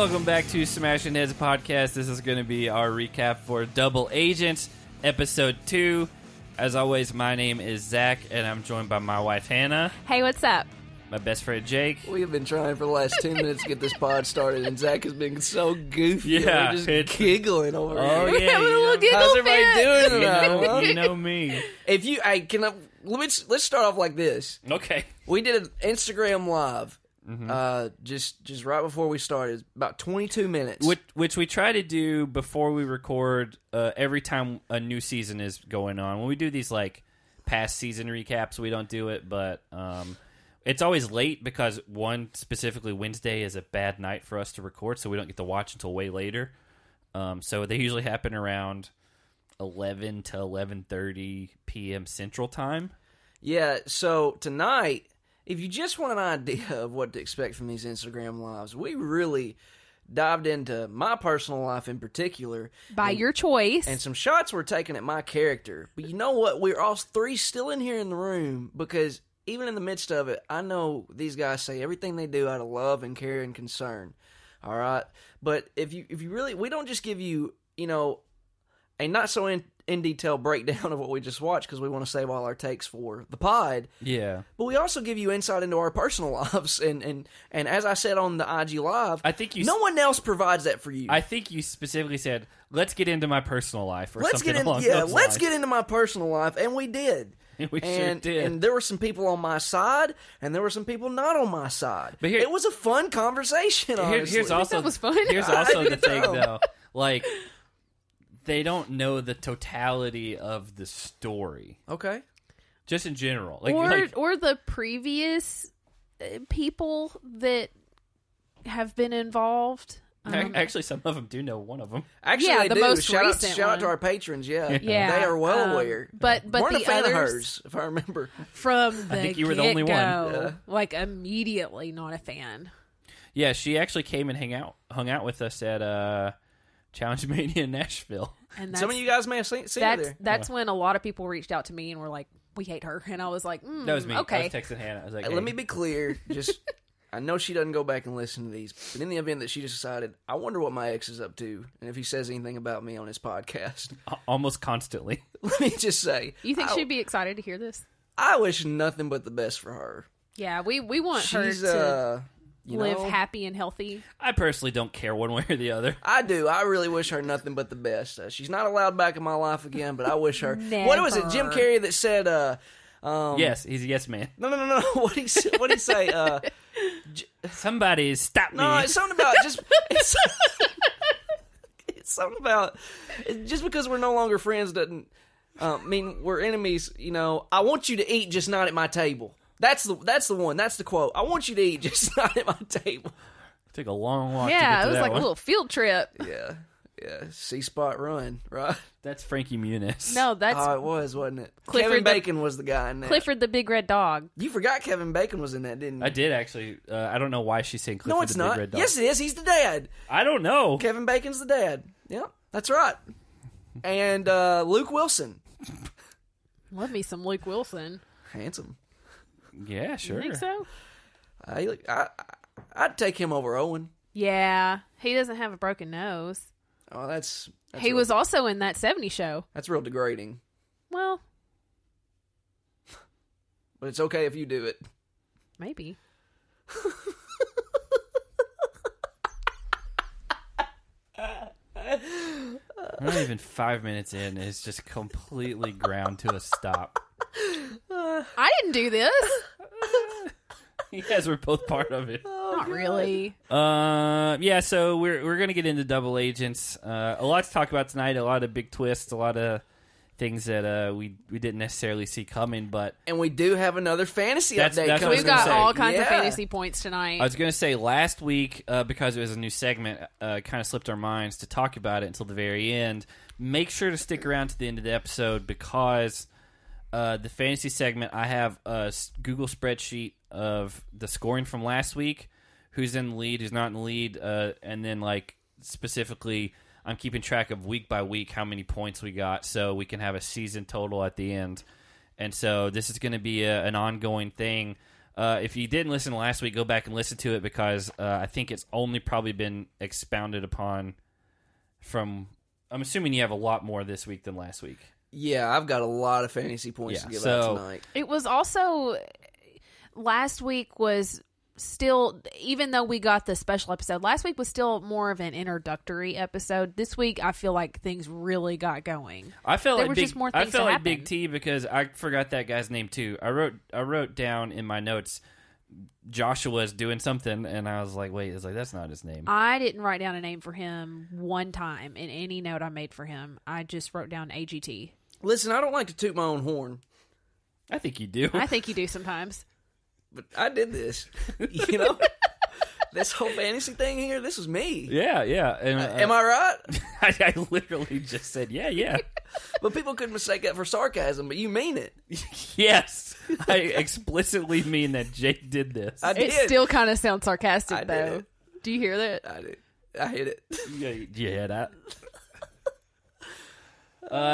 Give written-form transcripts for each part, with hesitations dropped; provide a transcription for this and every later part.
Welcome back to Smashing Heads Podcast. This is going to be our recap for Double Agents, Episode 2. As always, my name is Zach, and I'm joined by my wife, Hannah. Hey, what's up? My best friend, Jake. We have been trying for the last 10 minutes to get this pod started, and Zach has been so goofy. Yeah. We're just giggling over here. Oh, yeah. Having a little giggle fit. How's everybody doing? You know me. If you, let's start off like this. Okay. We did an Instagram Live. Mm-hmm. Just right before we started, about 22 minutes, which we try to do before we record every time a new season is going on. When we do these like past season recaps, we don't do it, but it's always late because one specifically Wednesday is a bad night for us to record, so we don't get to watch until way later. So they usually happen around 11 to 11:30 p.m. Central Time. Yeah. So tonight, if you just want an idea of what to expect from these Instagram Lives, we really dived into my personal life in particular. By your choice. And some shots were taken at my character. But you know what? We're all three still in here in the room because even in the midst of it, I know these guys say everything they do out of love and care and concern. All right? But if you really, we don't just give you, a not so in detail breakdown of what we just watched because we want to save all our takes for the pod. Yeah. But we also give you insight into our personal lives. And as I said on the IG Live, I think no one else provides that for you. I think you specifically said, let's get into my personal life or something along those lines. Yeah, let's get into my personal life. And we did. We sure did. And there were some people on my side, and there were some people not on my side. But it was a fun conversation, honestly. That was fun. Here's also the thing, though. Like, they don't know the totality of the story. Okay. Just in general. Or the previous people that have been involved. Actually, some of them do know one of them. Actually, yeah, most recent shout out to our patrons, yeah. They are well aware. But weren't a fan of hers, if I remember. I think you were the only one. Yeah. Like, immediately not a fan. Yeah, she actually came and hung out with us at Challenge Mania in Nashville. And some of you guys may have seen her there. That's when a lot of people reached out to me and were like, we hate her. And I was like, that was me. Okay. I was texting Hannah. I was like, hey. Let me be clear. Just, I know she doesn't go back and listen to these, but in the event that she just decided, I wonder what my ex is up to and if he says anything about me on his podcast. Almost constantly. Let me just say. You think she'd be excited to hear this? I wish nothing but the best for her. Yeah, we want her to... live happy and healthy. I personally don't care one way or the other. I do. I really wish her nothing but the best. She's not allowed back in my life again, but I wish her... What was it, Jim Carrey, that said... yes, he's a yes man. No. What did he say? Somebody stop me. No, it's something about just... It's something about... Just because we're no longer friends doesn't... mean, we're enemies, I want you to eat, just not at my table. That's the one. That's the quote. I want you to eat, just not at my table. Took a long walk. Yeah, to get to it was that like one. A little field trip. Yeah. C-Spot Run, right? That's Frankie Muniz. No, that's it was, wasn't it? Kevin Bacon was the guy in that. Clifford the Big Red Dog. You forgot Kevin Bacon was in that, didn't you? I did actually. I don't know why she's saying Clifford the Big Red Dog. Yes, it is. He's the dad. I don't know. Kevin Bacon's the dad. Yeah, that's right. And Luke Wilson. Love me some Luke Wilson. Handsome. Yeah, sure. You think so? I'd take him over Owen. Yeah, he doesn't have a broken nose. Oh, that's he was also in that 70s show. That's real degrading. Well, but it's okay if you do it. Maybe. Not even 5 minutes in, it's just completely ground to a stop. I didn't do this. You guys were both part of it. Oh, not really. Yeah, so we're going to get into Double Agents. A lot to talk about tonight, a lot of big twists, a lot of things that we didn't necessarily see coming. And we do have another fantasy update coming. We've got all kinds of fantasy points tonight. I was going to say last week, because it was a new segment, kind of slipped our minds to talk about it until the very end. Make sure to stick around to the end of the episode because... the fantasy segment, I have a Google spreadsheet of the scoring from last week, who's in the lead, who's not in the lead, and then, specifically, I'm keeping track of week by week how many points we got so we can have a season total at the end. And so this is going to be an ongoing thing. If you didn't listen last week, go back and listen to it because I think it's only probably been expounded upon from... I'm assuming you have a lot more this week than last week. Yeah, I've got a lot of fantasy points to give out tonight. It was also... Last week was still... Even though we got the special episode, last week was still more of an introductory episode. This week, I feel like things really got going. I felt there like, just more things I felt like Big T because I forgot that guy's name too. I wrote down in my notes... Joshua's doing something, and I was like, wait, it's like that's not his name. I didn't write down a name for him one time in any note I made for him. I just wrote down AGT. Listen, I don't like to toot my own horn. I think you do. I think you do sometimes. But I did this. You know? This whole fantasy thing here, this was me. Yeah, yeah. And, am I right? I literally just said, yeah, yeah. But people could mistake that for sarcasm, but you mean it. Yes. I explicitly mean that Jake did this. I did. It still kind of sounds sarcastic, though. Do you hear that? I did. I hit it. Yeah, you hear that?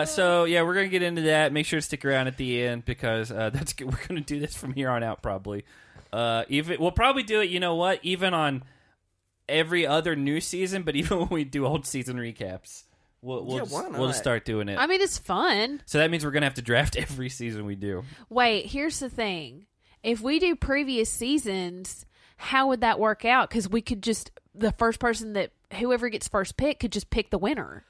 So, we're going to get into that. Make sure to stick around at the end because that's good. We're going to do this from here on out, probably. We'll probably do it, you know what, even on every other new season, but even when we do old season recaps, we'll just start doing it. I mean, it's fun. So that means we're going to have to draft every season we do. Wait, here's the thing. If we do previous seasons, how would that work out? Because we could just, the first person that, whoever gets first pick could just pick the winner.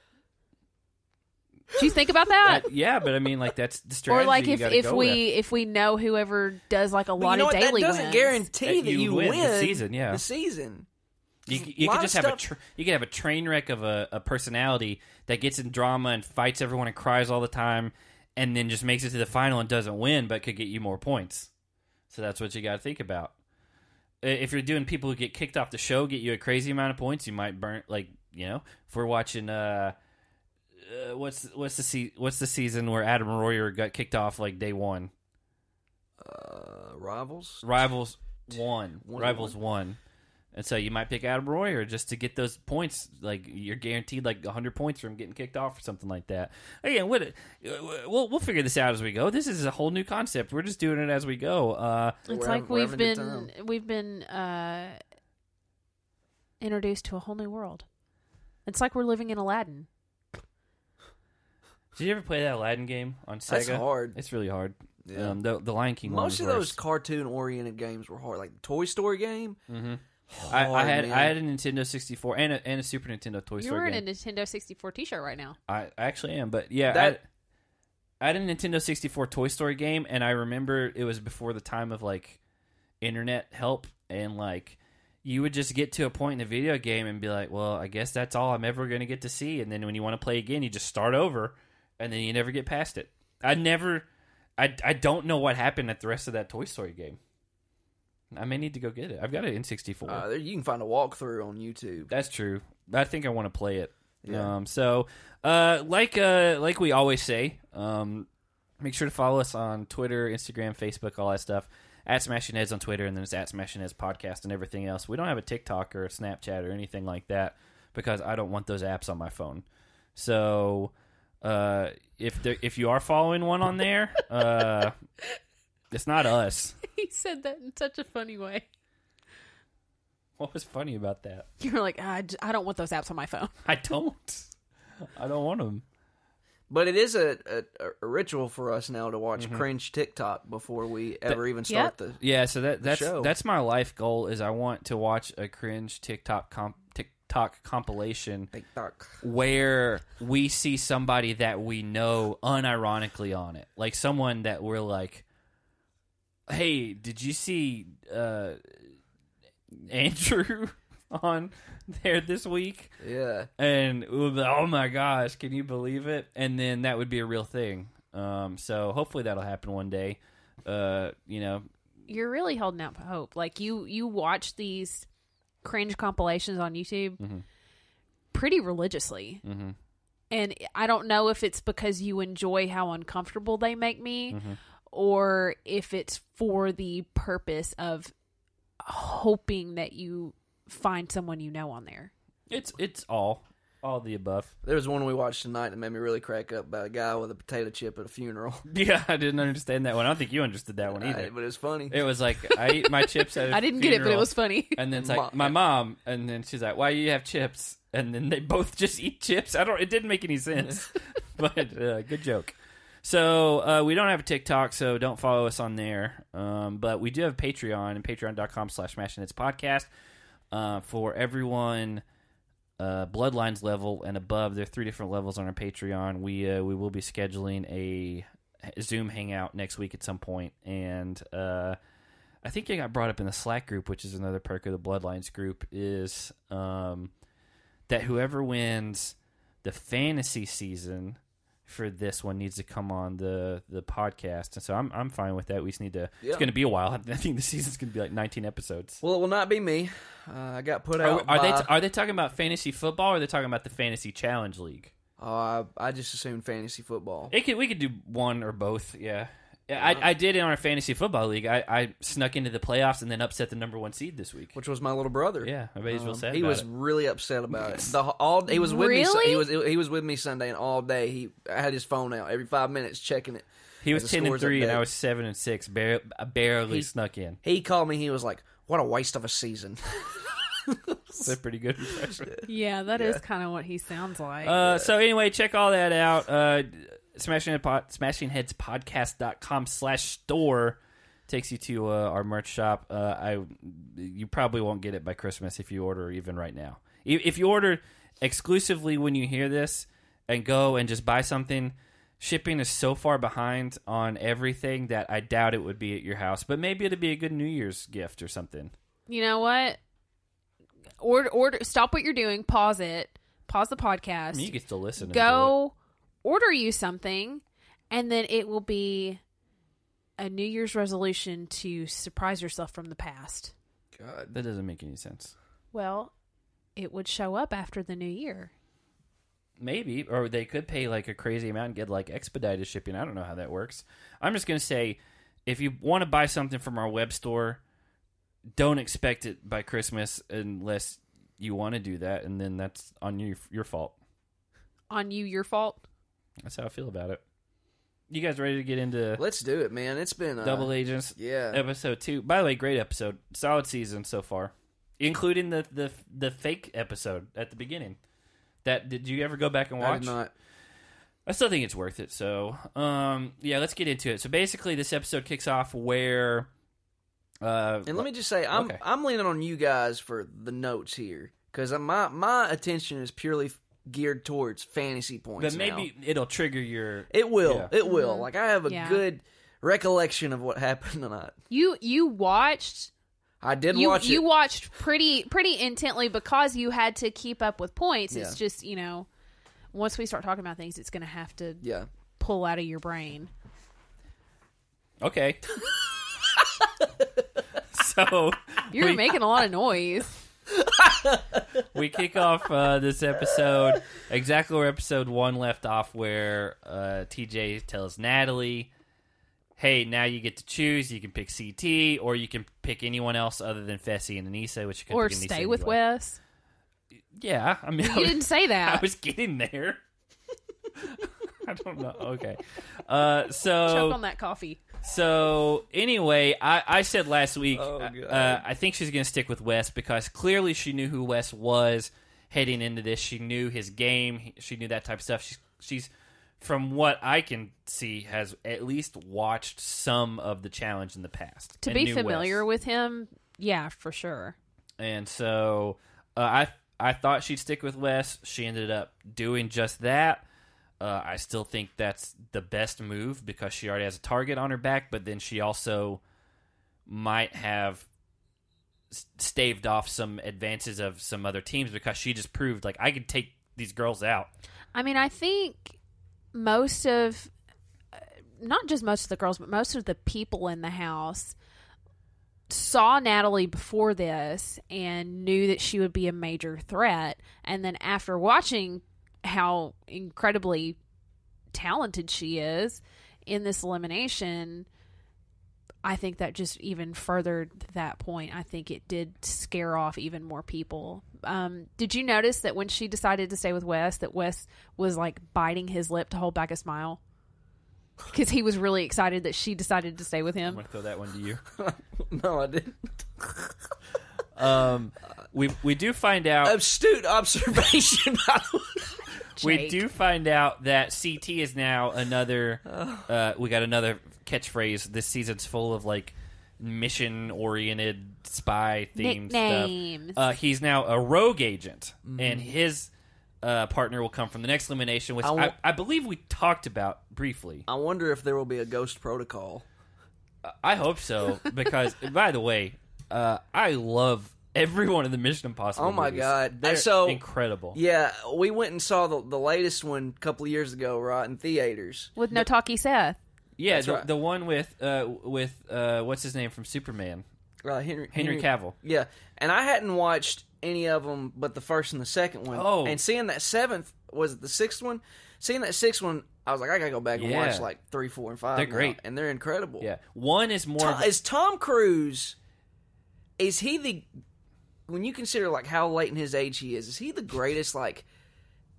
Do you think about that? Yeah, but I mean, like that's the strategy. Or like if we know whoever does like a lot of daily wins, that doesn't guarantee that you win the season. Yeah, the season. You could just have a train wreck of a personality that gets in drama and fights everyone and cries all the time, and then just makes it to the final and doesn't win, but could get you more points. So that's what you got to think about. If you're doing people who get kicked off the show, get you a crazy amount of points, you might burn. Like you know, if we're watching. What's the season where Adam Royer got kicked off like day one? Rivals. Rivals won. Rivals won, and so you might pick Adam Royer just to get those points. Like you're guaranteed like 100 points from getting kicked off or something like that. Again, we'll figure this out as we go. This is a whole new concept. We're just doing it as we go. It's like we've been introduced to a whole new world. It's like we're living in Aladdin. Did you ever play that Aladdin game on Sega? That's hard. It's really hard. Yeah. The Lion King one was worse. Most of those cartoon-oriented games were hard. Like the Toy Story game. Mm-hmm. I had a Nintendo 64 and a Super Nintendo Toy Story game. You're in a Nintendo 64 t-shirt right now. I actually am, but yeah. I had a Nintendo 64 Toy Story game, and I remember it was before the time of like internet help, and like you would just get to a point in the video game and be like, well, I guess that's all I'm ever going to get to see. And then when you want to play again, you just start over. And then you never get past it. I don't know what happened at the rest of that Toy Story game. I may need to go get it. I've got it in 64. You can find a walkthrough on YouTube. That's true. I think I want to play it. Yeah. So, like we always say, make sure to follow us on Twitter, Instagram, Facebook, all that stuff. At Smashing Heads on Twitter, and then it's at Smashing Heads Podcast and everything else. We don't have a TikTok or a Snapchat or anything like that because I don't want those apps on my phone. So... if you are following one on there, it's not us. He said that in such a funny way. What was funny about that? You were like, I don't want those apps on my phone. I don't want them. But it is a ritual for us now to watch cringe TikTok before we ever even start the So that's show. That's my life goal is I want to watch a cringe TikTok TikTok compilation where we see somebody that we know unironically on it, like someone that we're like, hey, did you see Andrew on there this week? Yeah. And we'll be like, oh my gosh, can you believe it? And then that would be a real thing. So hopefully that'll happen one day. You know, you're really holding out hope. Like you watch these cringe compilations on YouTube pretty religiously. And I don't know if it's because you enjoy how uncomfortable they make me or if it's for the purpose of hoping that you find someone you know on there. It's all All the above. There was one we watched tonight that made me really crack up about a guy with a potato chip at a funeral. Yeah, I didn't understand that one. I don't think you understood that one either. But it was funny. It was like, I eat my chips at a funeral. I didn't get it, but it was funny. And then it's like, my mom. And then she's like, why do you have chips? And then they both just eat chips. It didn't make any sense. But good joke. So we don't have a TikTok, so don't follow us on there. But we do have Patreon and patreon.com/smashingitspodcast. For everyone... Bloodlines level and above. There are 3 different levels on our Patreon. We will be scheduling a Zoom hangout next week at some point, and I think it got brought up in the Slack group, which is another perk of the Bloodlines group, is that whoever wins the fantasy season for this one needs to come on the podcast, and so I'm fine with that. We just need to. Yeah. It's going to be a while. I think the season's going to be like 19 episodes. Well, it will not be me. I got put out. Are they talking about fantasy football, or are they talking about the fantasy challenge league? I just assumed fantasy football. We could do one or both. Yeah. I did it on our fantasy football league. I snuck into the playoffs and then upset the number 1 seed this week, which was my little brother. Yeah, everybody's real sad. He was really upset about it. He was with me. He was with me Sunday, and all day I had his phone out every 5 minutes checking it. He was 10-3, and I was 7-6. I barely snuck in. He called me. He was like, "What a waste of a season." That's a pretty good impression. Yeah, that is kind of what he sounds like. So anyway, check all that out. smashingheadspodcast.com/store takes you to our merch shop. You probably won't get it by Christmas if you order even right now. If you order exclusively when you hear this and go and just buy something, shipping is so far behind on everything that I doubt it would be at your house. But maybe it'll be a good New Year's gift or something. You know what? Order. Stop what you're doing. Pause it. Pause the podcast. I mean, you can still listen. Go. Order you something, and then it will be a New Year's resolution to surprise yourself from the past. God, that doesn't make any sense. Well, it would show up after the new year. Maybe, or they could pay like a crazy amount and get like expedited shipping. I don't know how that works. I'm just going to say, if you want to buy something from our web store, don't expect it by Christmas unless you want to do that, and then that's on you, your fault. On you, your fault? That's how I feel about it. You guys ready to get into... Let's do it, man. It's been... Double Agents. Yeah. Episode 2. By the way, great episode. Solid season so far. Including the fake episode at the beginning. Did you ever go back and watch? I did not. I still think it's worth it. So, yeah, let's get into it. So basically, this episode kicks off where... and let me just say, I'm leaning on you guys for the notes here. Because my attention is purely... geared towards fantasy points, but maybe now. It'll trigger your. It will. Yeah. It will. Mm-hmm. Like I have a good recollection of what happened tonight. You watched. I did watch. You watched pretty intently because you had to keep up with points. Yeah. It's just once we start talking about things, it's going to have to pull out of your brain. Okay. So you're making a lot of noise. We kick off this episode exactly where episode 1 left off, where TJ tells Natalie, hey, now you get to choose. You can pick CT, or you can pick anyone else other than Fessy and Anissa, which you could pick Anissa stay with anyway. Wes. Yeah, I mean, you didn't say that. I was getting there. I don't know. Okay. So choke on that coffee. So anyway, I said last week, I think she's going to stick with Wes because clearly she knew who Wes was heading into this. She knew his game. She knew that type of stuff. She's, from what I can see, has at least watched some of the challenge in the past. To be familiar with him, yeah, for sure. And so I thought she'd stick with Wes. She ended up doing just that. I still think that's the best move because she already has a target on her back, but then she also might have staved off some advances of some other teams because she just proved, like, I could take these girls out. I mean, I think not just most of the girls, but most of the people in the house saw Natalie before this and knew that she would be a major threat. And then after watching how incredibly talented she is in this elimination, I think that just even furthered that point. I think it did scare off even more people. Did you notice that when she decided to stay with Wes, that Wes was like biting his lip to hold back a smile? Because he was really excited that she decided to stay with him. I'm going to throw that one to you. No, I didn't. We do find out... Astute observation. We do find out that CT is now another... we got another catchphrase. This season's full of, like, mission-oriented spy-themed stuff. He's now a rogue agent. Mm-hmm. And his... partner will come from the next elimination, which I believe we talked about briefly. I wonder if there will be a Ghost Protocol. I hope so, because, by the way, I love every one of the Mission Impossible movies. Oh, my God. They're incredible. Yeah, we went and saw the latest one a couple of years ago, right, in theaters. With Notaki Seth. Yeah, right. The one with what's his name from Superman? Henry Cavill. Yeah, and I hadn't watched... any of them but the first and the second one. Oh. And seeing that seventh, was it the sixth one? Seeing that sixth one, I was like, I gotta go back and watch like 3, 4, and 5. They're great. And they're incredible. Yeah. One is more... Is Tom Cruise, is he the... When you consider like how late in his age he is he the greatest like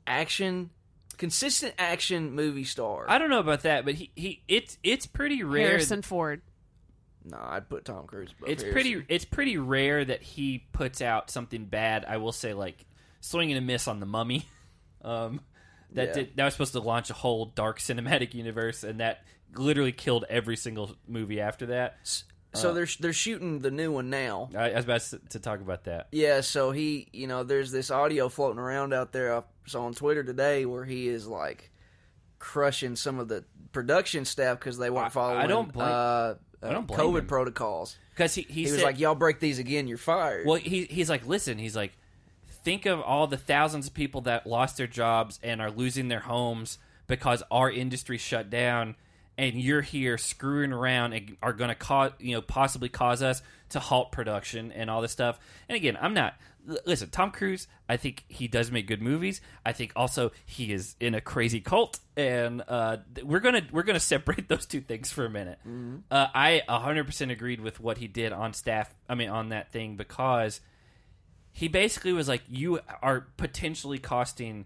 action... consistent action movie star? I don't know about that, but it's pretty rare... Harrison Ford. No, I'd put Tom Cruise. It's pretty rare that he puts out something bad. I will say, like, swing and a miss on The Mummy. That was supposed to launch a whole dark cinematic universe, and that literally killed every single movie after that. So they're shooting the new one now. I was about to talk about that. Yeah, so he, you know, there's this audio floating around out there. I saw on Twitter today where he is, like, crushing some of the production staff because they weren't following... I don't blame COVID him. Protocols. Because he said, was like, y'all break these again, you're fired. Well, he's like, listen, he's like, think of all the thousands of people that lost their jobs and are losing their homes because our industry shut down, and you're here screwing around and are going to possibly cause us to halt production and all this stuff. And again, I'm not... Listen, Tom Cruise, I think he does make good movies. I think also he is in a crazy cult, and we're gonna separate those two things for a minute. Mm-hmm. I 100% agreed with what he did on staff. I mean, on that thing, because he basically was like, you are potentially costing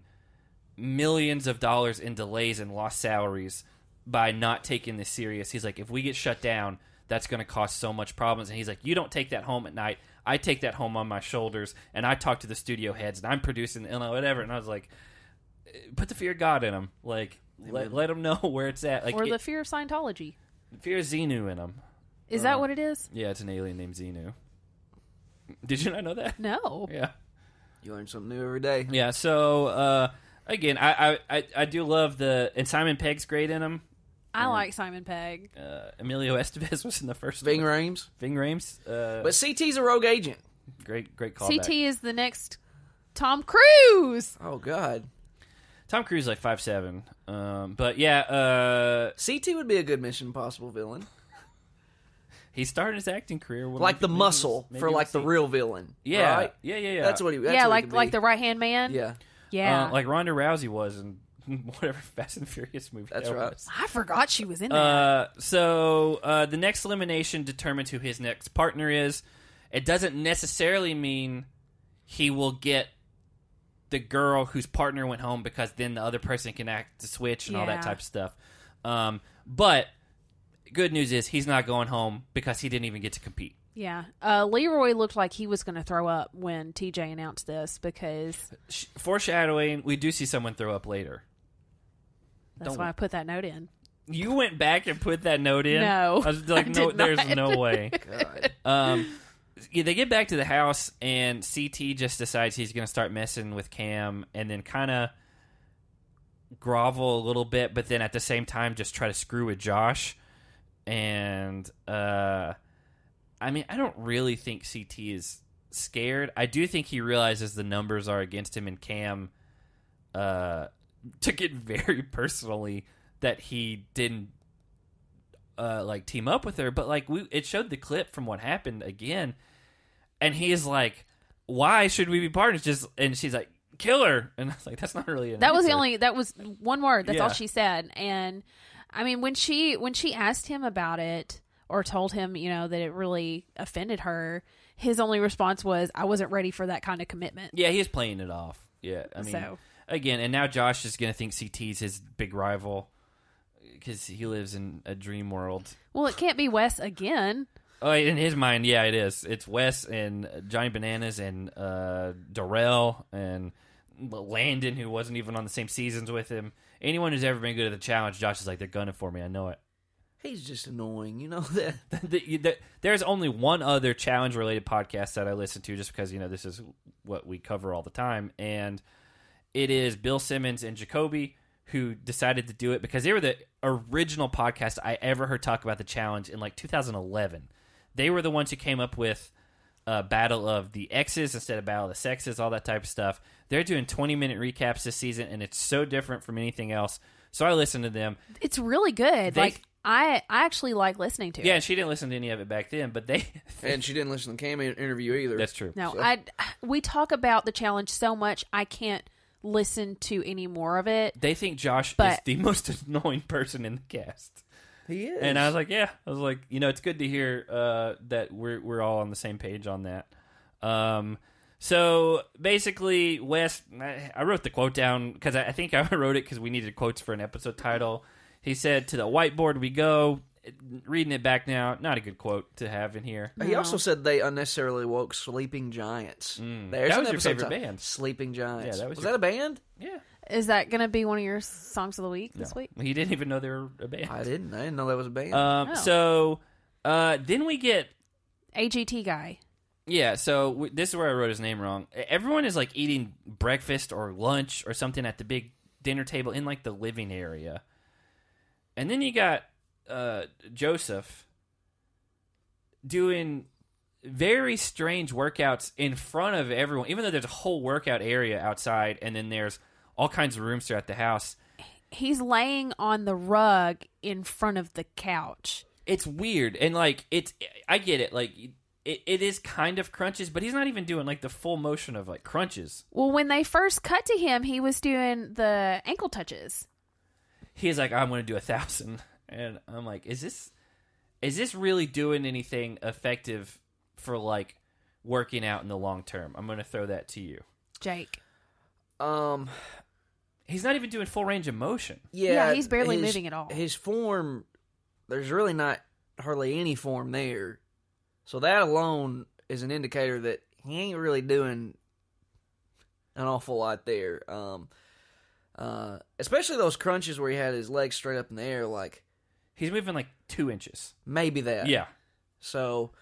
millions of dollars in delays and lost salaries by not taking this serious. He's like, if we get shut down, that's going to cause so much problems. And he's like, you don't take that home at night. I take that home on my shoulders, and I talk to the studio heads, and I'm producing, and whatever. And I was like, put the fear of God in them. Like, let them know where it's at. Like, or the fear of Scientology. The fear of Xenu in them. Is that what it is? Yeah, it's an alien named Xenu. Did you not know that? No. Yeah. You learn something new every day. Yeah, so, again, I do love the... And Simon Pegg's great in them. I like Simon Pegg. Emilio Estevez was in the first one. Ving Rhames. But CT's a rogue agent. Great callback. CT is the next Tom Cruise. Oh, God. Tom Cruise is like 5'7". But, yeah. CT would be a good Mission Impossible villain. He started his acting career with... Like the muscle for, like, the real villain. Yeah. Right? Yeah. That's what he... That's what he could be. Like the right-hand man? Yeah. Yeah. Like Ronda Rousey was in... whatever Fast and Furious movie that was. I forgot she was in that. So the next elimination determines who his next partner is. It doesn't necessarily mean he will get the girl whose partner went home, because then the other person can act to switch and all that type of stuff. But good news is he's not going home because he didn't even get to compete. Yeah. Leroy looked like he was going to throw up when TJ announced this, because... Foreshadowing, we do see someone throw up later. That's why I put that note in. You went back and put that note in? No. I was like, no, there's no way. God. They get back to the house, and CT just decides he's going to start messing with Cam, and then kind of grovel a little bit, but then at the same time just try to screw with Josh. And, I mean, I don't really think CT is scared. I do think he realizes the numbers are against him, and Cam took it very personally that he didn't like team up with her. But like, it showed the clip from what happened again, and he is like, "Why should we be partners?" And she's like, "Kill her," and I was like, "That's not really an answer." That was one word. That's all she said. And I mean, when she asked him about it. or told him, you know, that it really offended her, his only response was, I wasn't ready for that kind of commitment. Yeah, he was playing it off. Yeah, I mean, so. Again, and now Josh is going to think CT's his big rival because he lives in a dream world. Well, it can't be Wes again. Oh, in his mind, yeah, it is. It's Wes and Johnny Bananas and Darrell and Landon, who wasn't even on the same seasons with him. Anyone who's ever been good at the challenge, Josh is like, they're gunning for me. I know it. He's just annoying, you know that. There's only one other challenge-related podcast that I listen to, just because, you know, this is what we cover all the time, and it is Bill Simmons and Jacoby, who decided to do it because they were the original podcast I ever heard talk about the challenge in like 2011. They were the ones who came up with Battle of the X's instead of Battle of the Sexes, all that type of stuff. They're doing 20-minute recaps this season, and it's so different from anything else. So I listened to them. It's really good. I actually like listening to it. Yeah, she didn't listen to any of it back then, but they... And she didn't listen to the Cam interview either. That's true. No, so. We talk about the challenge so much, I can't listen to any more of it. They think Josh is the most annoying person in the cast. He is. And I was like, yeah. I was like, you know, it's good to hear that we're all on the same page on that. So, basically, Wes... I wrote the quote down, because I think I wrote it because we needed quotes for an episode title. He said, to the whiteboard we go. Reading it back now, not a good quote to have in here. No. He also said they unnecessarily woke Sleeping Giants. Mm. That was your favorite band. Sleeping Giants. Yeah, was that a band? Yeah. Is that going to be one of your songs of the week this week? He didn't even know they were a band. I didn't know that was a band. So then we get... AGT guy. Yeah, so this is where I wrote his name wrong. Everyone is like eating breakfast or lunch or something at the big dinner table in like the living area. And then you got Joseph doing very strange workouts in front of everyone, even though there's a whole workout area outside, and then there's all kinds of rooms throughout the house. He's laying on the rug in front of the couch. It's weird, and like I get it, like it is kind of crunches, but he's not even doing like the full motion of like crunches. Well, when they first cut to him, he was doing the ankle touches. He's like, I'm going to do 1,000. And I'm like, is this really doing anything effective for, like, working out in the long term? I'm going to throw that to you. Jake. He's not even doing full range of motion. Yeah, he's barely moving at all. His form, there's really not hardly any form there. So that alone is an indicator that he ain't really doing an awful lot there. Especially those crunches where he had his legs straight up in the air, like he's moving like 2 inches, maybe that. Yeah. So,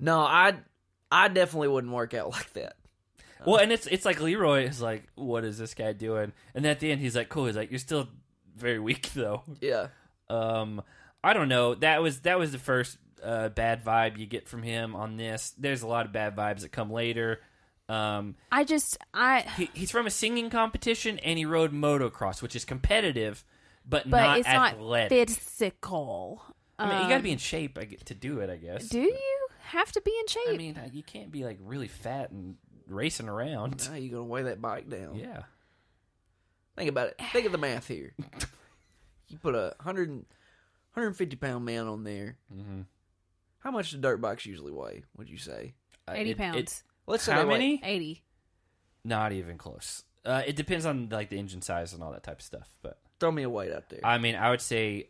no, I definitely wouldn't work out like that. Well, and it's like Leroy is like, what is this guy doing? And at the end, he's like, cool. He's like, you're still very weak though. Yeah. I don't know. That was the first bad vibe you get from him on this. There's a lot of bad vibes that come later. He's from a singing competition and he rode motocross, which is competitive, but not it's athletic. Not physical. I mean, you got to be in shape to do it, I guess. You have to be in shape? I mean, you can't be like really fat and racing around. No, you're gonna weigh that bike down. Yeah. Think about it. Think of the math here. You put a 150-pound man on there. Mm-hmm. How much do dirt bikes usually weigh? Would you say 80 pounds? Let's how many? 80. Not even close. It depends on like the engine size and all that type of stuff. But throw me a weight up there. I mean, I would say,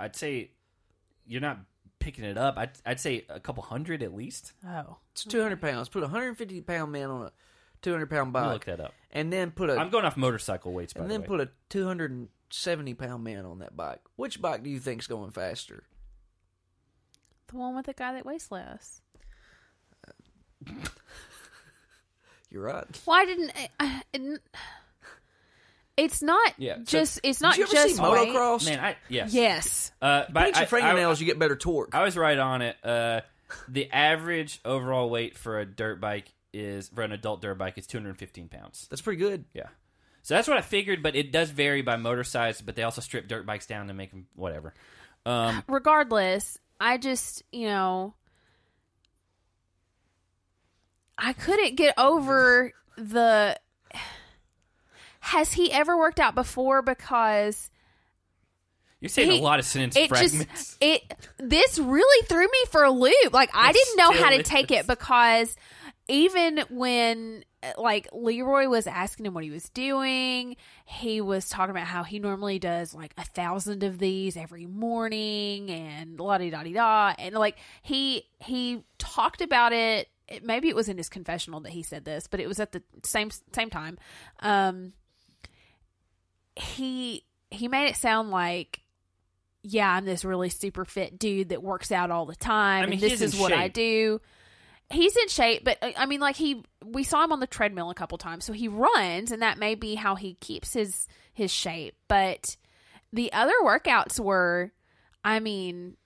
I'd say, you're not picking it up. I'd say a couple hundred at least. Oh, it's 200 pounds. Put a 150-pound man on a 200-pound bike. I'll look that up. And then put a. I'm going off motorcycle weights. And then put a 270-pound man on that bike. Which bike do you think's going faster? The one with the guy that weighs less. You're right. Why didn't it's not just? So, it's not did you ever just see motocross. Man, yes. But your fingernails, you get better torque. I was right on it. The average overall weight for a dirt bike for an adult dirt bike is 215 pounds. That's pretty good. Yeah. So that's what I figured, but it does vary by motor size. But they also strip dirt bikes down to make them whatever. Regardless, I just I couldn't get over the... Has he ever worked out before? Because You're saying a lot of sentence fragments. This really threw me for a loop. Like, I didn't know how to take it, because even when, like, Leroy was asking him what he was doing, he was talking about how he normally does, like, 1,000 of these every morning and la-di-da-di-da. And, like, he talked about it. Maybe it was in his confessional that he said this, but it was at the same time. He made it sound like, yeah, I'm this really super fit dude that works out all the time. I mean, and this is what I do. He's in shape, but I mean, like, we saw him on the treadmill a couple times, so he runs, and that may be how he keeps his shape. But the other workouts were, I mean,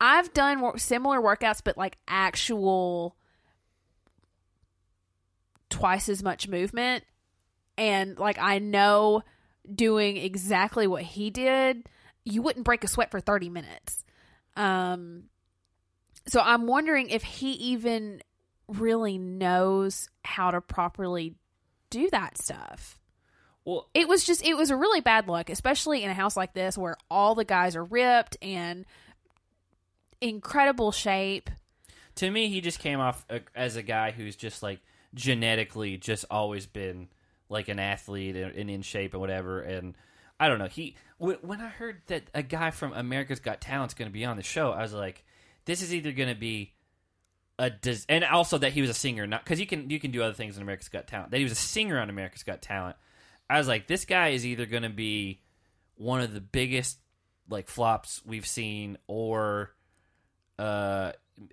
I've done similar workouts, but like actual twice as much movement. And like, I know doing exactly what he did, you wouldn't break a sweat for 30 minutes. So I'm wondering if he even really knows how to properly do that stuff. Well, it was a really bad look, especially in a house like this where all the guys are ripped and incredible shape. To me, he just came off as a guy who's just like genetically just always been like an athlete and in shape and whatever. And I don't know. When I heard that a guy from America's Got Talent's going to be on the show, I was like, this is either going to be and also that he was a singer, not because you can do other things in America's Got Talent. That he was a singer on America's Got Talent, I was like, this guy is either going to be one of the biggest like flops we've seen, or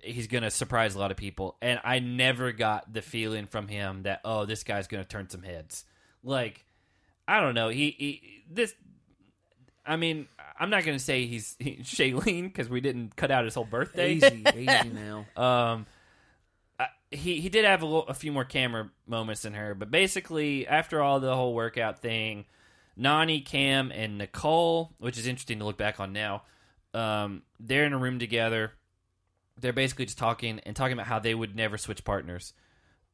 he's going to surprise a lot of people. And I never got the feeling from him that, oh, this guy's going to turn some heads. Like, I don't know. I mean, I'm not going to say he's Shailene, because we didn't cut out his whole birthday. Easy now. He did have a few more camera moments than her, but basically, after all the whole workout thing, Nani, Cam, and Nicole, which is interesting to look back on now, they're in a room together. They're basically just talking about how they would never switch partners.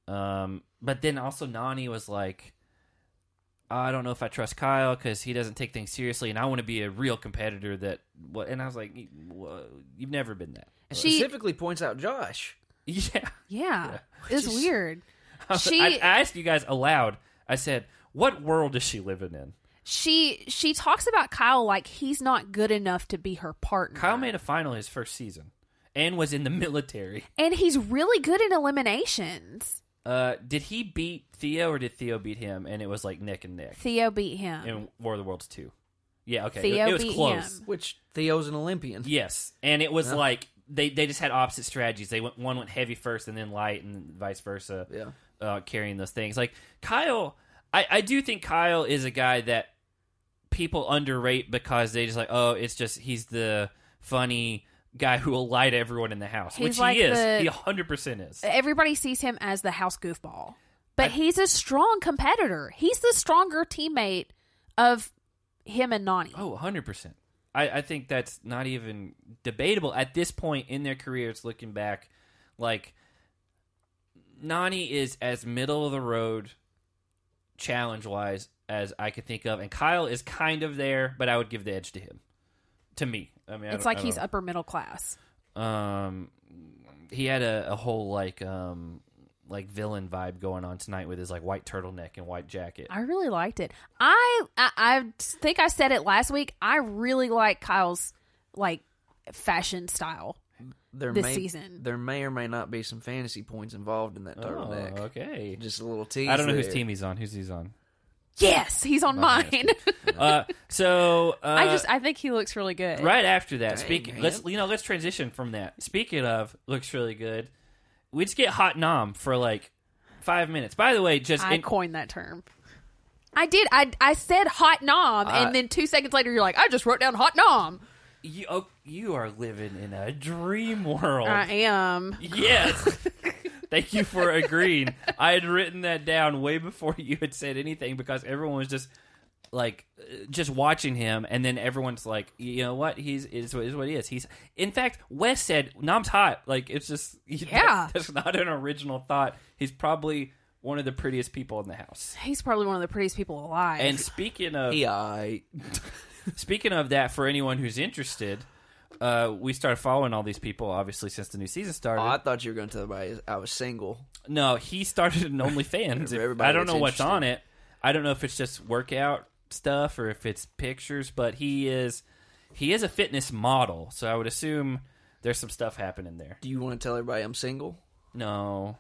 But then also Nani was like, I don't know if I trust Kyle because he doesn't take things seriously, and I want to be a real competitor. And I was like, you've never been that. She specifically points out Josh. Yeah. It's weird. I asked you guys aloud. I said, what world is she living in? She talks about Kyle like he's not good enough to be her partner. Kyle made a final his first season and was in the military. And he's really good at eliminations. Did he beat Theo, or did Theo beat him? And it was like neck and neck. Theo beat him in War of the Worlds 2. Yeah, okay. Theo it was beat close. Him. Which Theo's an Olympian. Yes, and it was like they just had opposite strategies. One went heavy first and then light, and vice versa. Yeah, carrying those things. Like Kyle, I do think Kyle is a guy that people underrate because they just like, oh, it's just he's the funny guy who will lie to everyone in the house, he's which like he is. He 100% is. Everybody sees him as the house goofball. But he's a strong competitor. He's the stronger teammate of him and Nani. Oh, 100%. I think that's not even debatable. At this point in their careers, looking back, like, Nani is as middle-of-the-road challenge-wise as I could think of. And Kyle is kind of there, but I would give the edge to him. To me. I mean, it's like he's upper middle class. He had a whole like villain vibe going on tonight with his like white turtleneck and white jacket. I really liked it. I think I said it last week. I really like Kyle's like fashion style this season. There may or may not be some fantasy points involved in that turtleneck. Oh, okay, just a little tease. I don't know whose team he's on. Who's he's on? Yes, he's on mine. I think he looks really good. Right after that, let's transition from that. Speaking of looks really good, we just get hot Nam for like 5 minutes. By the way, I coined that term. I did. I said hot Nam, and then 2 seconds later, you're like, I just wrote down hot Nam. You are living in a dream world. I am. Yes. Thank you for agreeing. I had written that down way before you had said anything because everyone was just like, just watching him, and then everyone's like, you know what? He's what he is. He's, in fact, Wes said, Nam's hot. Like, it's just, that's not an original thought. He's probably one of the prettiest people in the house. He's probably one of the prettiest people alive. And speaking of, Speaking of that, for anyone who's interested, we started following all these people, obviously, since the new season started. Oh, I thought you were going to tell everybody I was single. No, he started an OnlyFans. I don't know what's on it. I don't know if it's just workout stuff or if it's pictures, but he is a fitness model, so I would assume there's some stuff happening there. Do you want to tell everybody I'm single? No.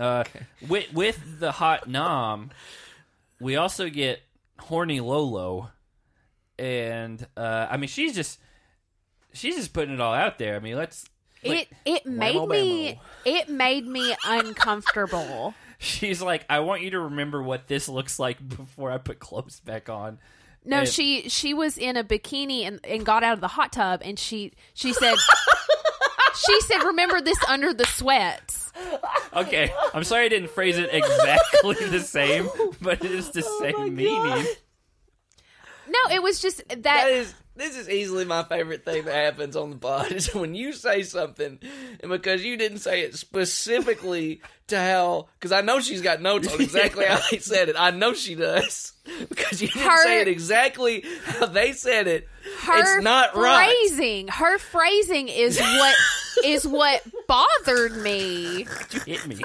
Okay. With the hot Nam, we also get horny Lolo, and I mean she's just putting it all out there. I mean, it made me uncomfortable. She's like, I want you to remember what this looks like before I put clothes back on. No, and she was in a bikini and got out of the hot tub, and she said, she said, remember this under the sweats. Okay, I'm sorry I didn't phrase it exactly the same, but it is the same meaning. God. No, it was just that. This is easily my favorite thing that happens on the pod is when you say something, and because you didn't say it specifically to how, because I know she's got notes on exactly how they said it. I know she does, because you didn't say it exactly how they said it. It's not phrasing, right. Her phrasing is what is what bothered me. You hit me.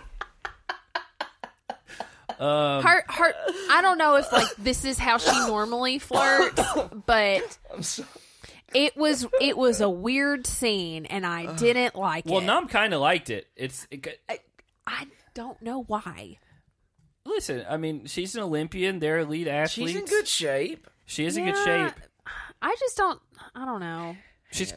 I don't know if like this is how she normally flirts, but it was a weird scene, and I didn't like it. Well, Nam kind of liked it. I don't know why. Listen, I mean, she's an Olympian. They're elite athletes. She's in good shape. She is in good shape. I just don't. I don't know. She's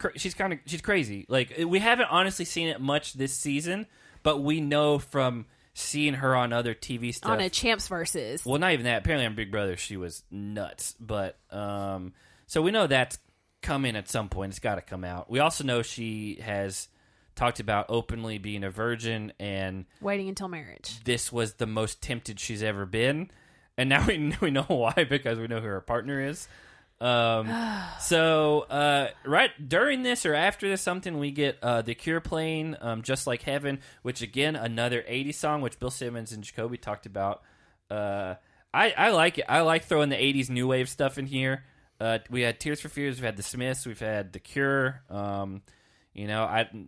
crazy. Like, we haven't honestly seen it much this season, but we know from seeing her on other TV stuff. On a Champs Versus. Well, not even that. Apparently on Big Brother, she was nuts. But, so we know that's coming at some point. It's got to come out. We also know she has talked about openly being a virgin and waiting until marriage. This was the most tempted she's ever been. And now we know why, because we know who her partner is. Right during this or after this, something we get The Cure playing, Just Like Heaven, which again, another 80s song, which Bill Simmons and Jacoby talked about. I like it. I like throwing the 80s new wave stuff in here. We had Tears for Fears, we've had The Smiths, we've had The Cure.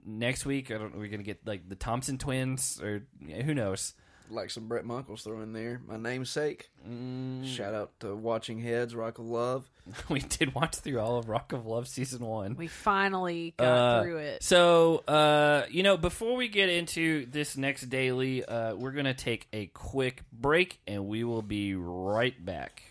Next week, I don't know, we're gonna get like the Thompson Twins or who knows. Like some Brett Michaels throw in there. My namesake. Shout out to Watching Heads, Rock of Love. We did watch through all of Rock of Love season 1. We finally got through it. So, before we get into this next daily, we're going to take a quick break, and we will be right back.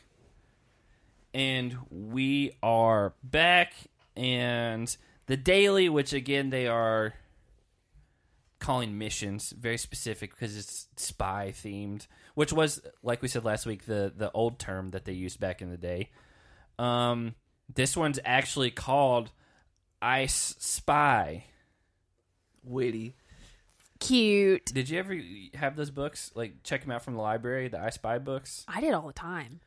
And we are back, and the daily, which again, they are calling missions, very specific because it's spy themed, which was, like we said last weck, the old term that they used back in the day. This one's actually called Ice Spy. Witty, cute. Did you ever have those books, like check them out from the library, the Ice Spy books? I did all the time.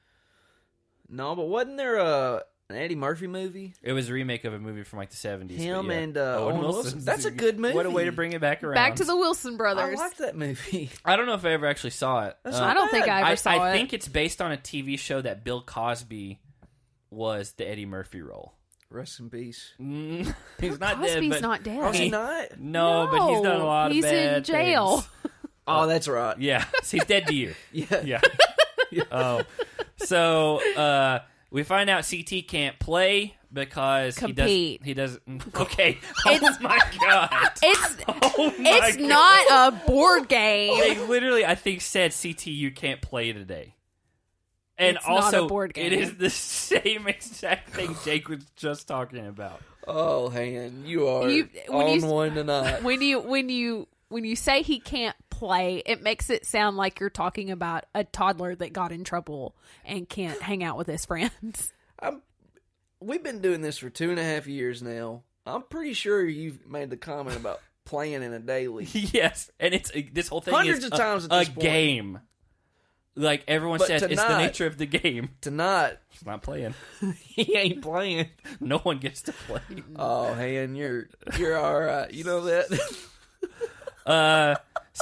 No, but wasn't there an Eddie Murphy movie? It was a remake of a movie from like the 70s. Him and Owen Wilson. That's a good movie. What a way to bring it back around. Back to the Wilson brothers. I liked that movie. I don't know if I ever actually saw it. I don't think I ever saw it. I think it's based on a TV show that Bill Cosby was the Eddie Murphy role. Rest in peace. He's not dead. Cosby's not dead. Oh, he's not? No, but he's done a lot of bad things. He's in jail. Oh, that's right. Yeah. So he's dead to you. Yeah. Yeah. Oh. So, we find out CT can't play because he doesn't. Okay. Oh my God. It's not a board game. They literally, I think, said, CT, you can't play today. And it's also, not a board game. It is the same exact thing Jake was just talking about. Oh, Hannah, you are one tonight. When you say he can't play, it makes it sound like you're talking about a toddler that got in trouble and can't hang out with his friends. We've been doing this for 2.5 years now. I'm pretty sure you've made the comment about playing in a daily. Yes, and it's this whole thing hundreds is of times at this point. Game. Like everyone says, tonight, it's the nature of the game. Tonight, he's not playing. He ain't playing. No one gets to play. Oh, Hannah, you're all right. You know that.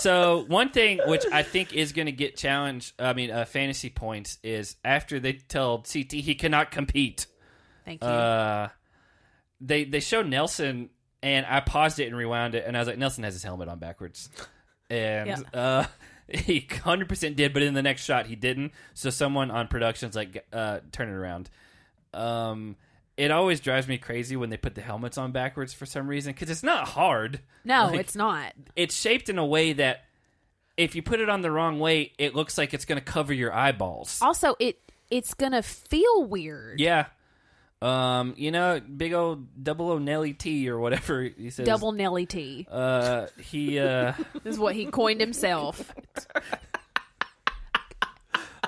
So one thing which I think is going to get challenged, fantasy points, is after they tell CT he cannot compete. Thank you. They show Nelson, and I paused it and rewound it, and I was like, Nelson has his helmet on backwards. And he 100% did, but in the next shot, he didn't. So someone on production's like, turn it around. It always drives me crazy when they put the helmets on backwards for some reason, because it's not hard. No, like, it's not. It's shaped in a way that if you put it on the wrong way, it looks like it's going to cover your eyeballs. Also, it's going to feel weird. Yeah. You know, big old double O Nelly T or whatever he says. Double Nelly T. This is what he coined himself.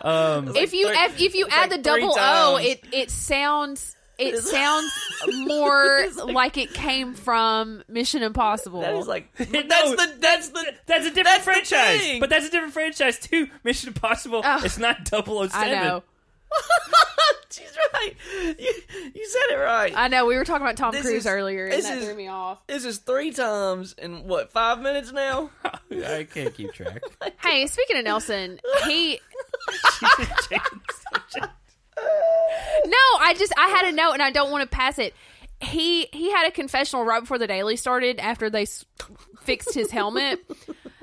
If you add like the double O, it sounds more like it came from Mission Impossible. That is like that's a different franchise. But that's a different franchise too. Mission Impossible. It's not 007. I know. She's right. You said it right. I know. We were talking about Tom Cruise earlier, and that threw me off. This is 3 times in, what, 5 minutes now? I can't keep track. Hey, speaking of Nelson, he... No, I had a note, and I don't want to pass it. He had a confessional right before the Daily started, after they fixed his helmet.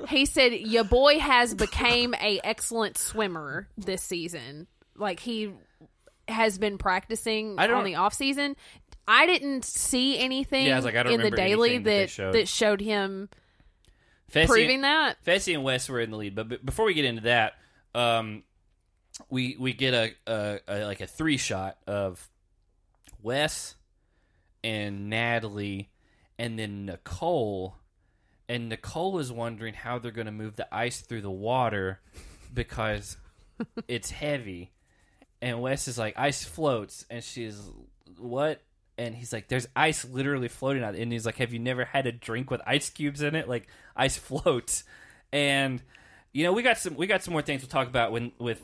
He said, "Your boy has became a excellent swimmer this season." Like, he has been practicing on the off season. I didn't see anything in the Daily that showed him proving that. Fessy and Wes were in the lead, but before we get into that, we get a 3 shot of Wes and Natalie, and then Nicole, and Nicole is wondering how they're going to move the ice through the water because it's heavy. And Wes is like, ice floats. And she's, what? And he's like, there's ice literally floating out. And he's like, have you never had a drink with ice cubes in it? Like, ice floats. And, you know, we got some more things to talk about with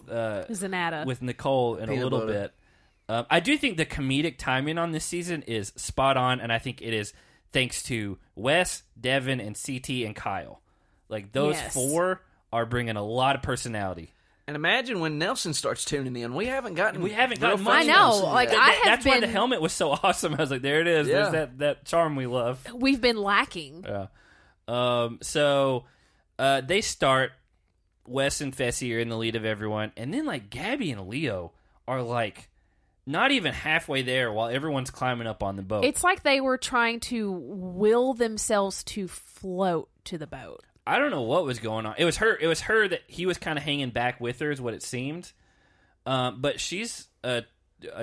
Nicole in a little bit. I do think the comedic timing on this season is spot on. And I think it is thanks to Wes, Devin, and CT, and Kyle. Like, those 4 are bringing a lot of personality. And imagine when Nelson starts tuning in. We haven't gotten much. I know. Like, that's why the helmet was so awesome. I was like, there it is. Yeah. There's that charm we love. We've been lacking. Yeah. So they start. Wes and Fessy are in the lead of everyone. And then, like, Gabby and Leo are, like, not even halfway there while everyone's climbing up on the boat. It's like they were trying to will themselves to float to the boat. I don't know what was going on. It was her that he was kind of hanging back with her, is what it seemed. But she's a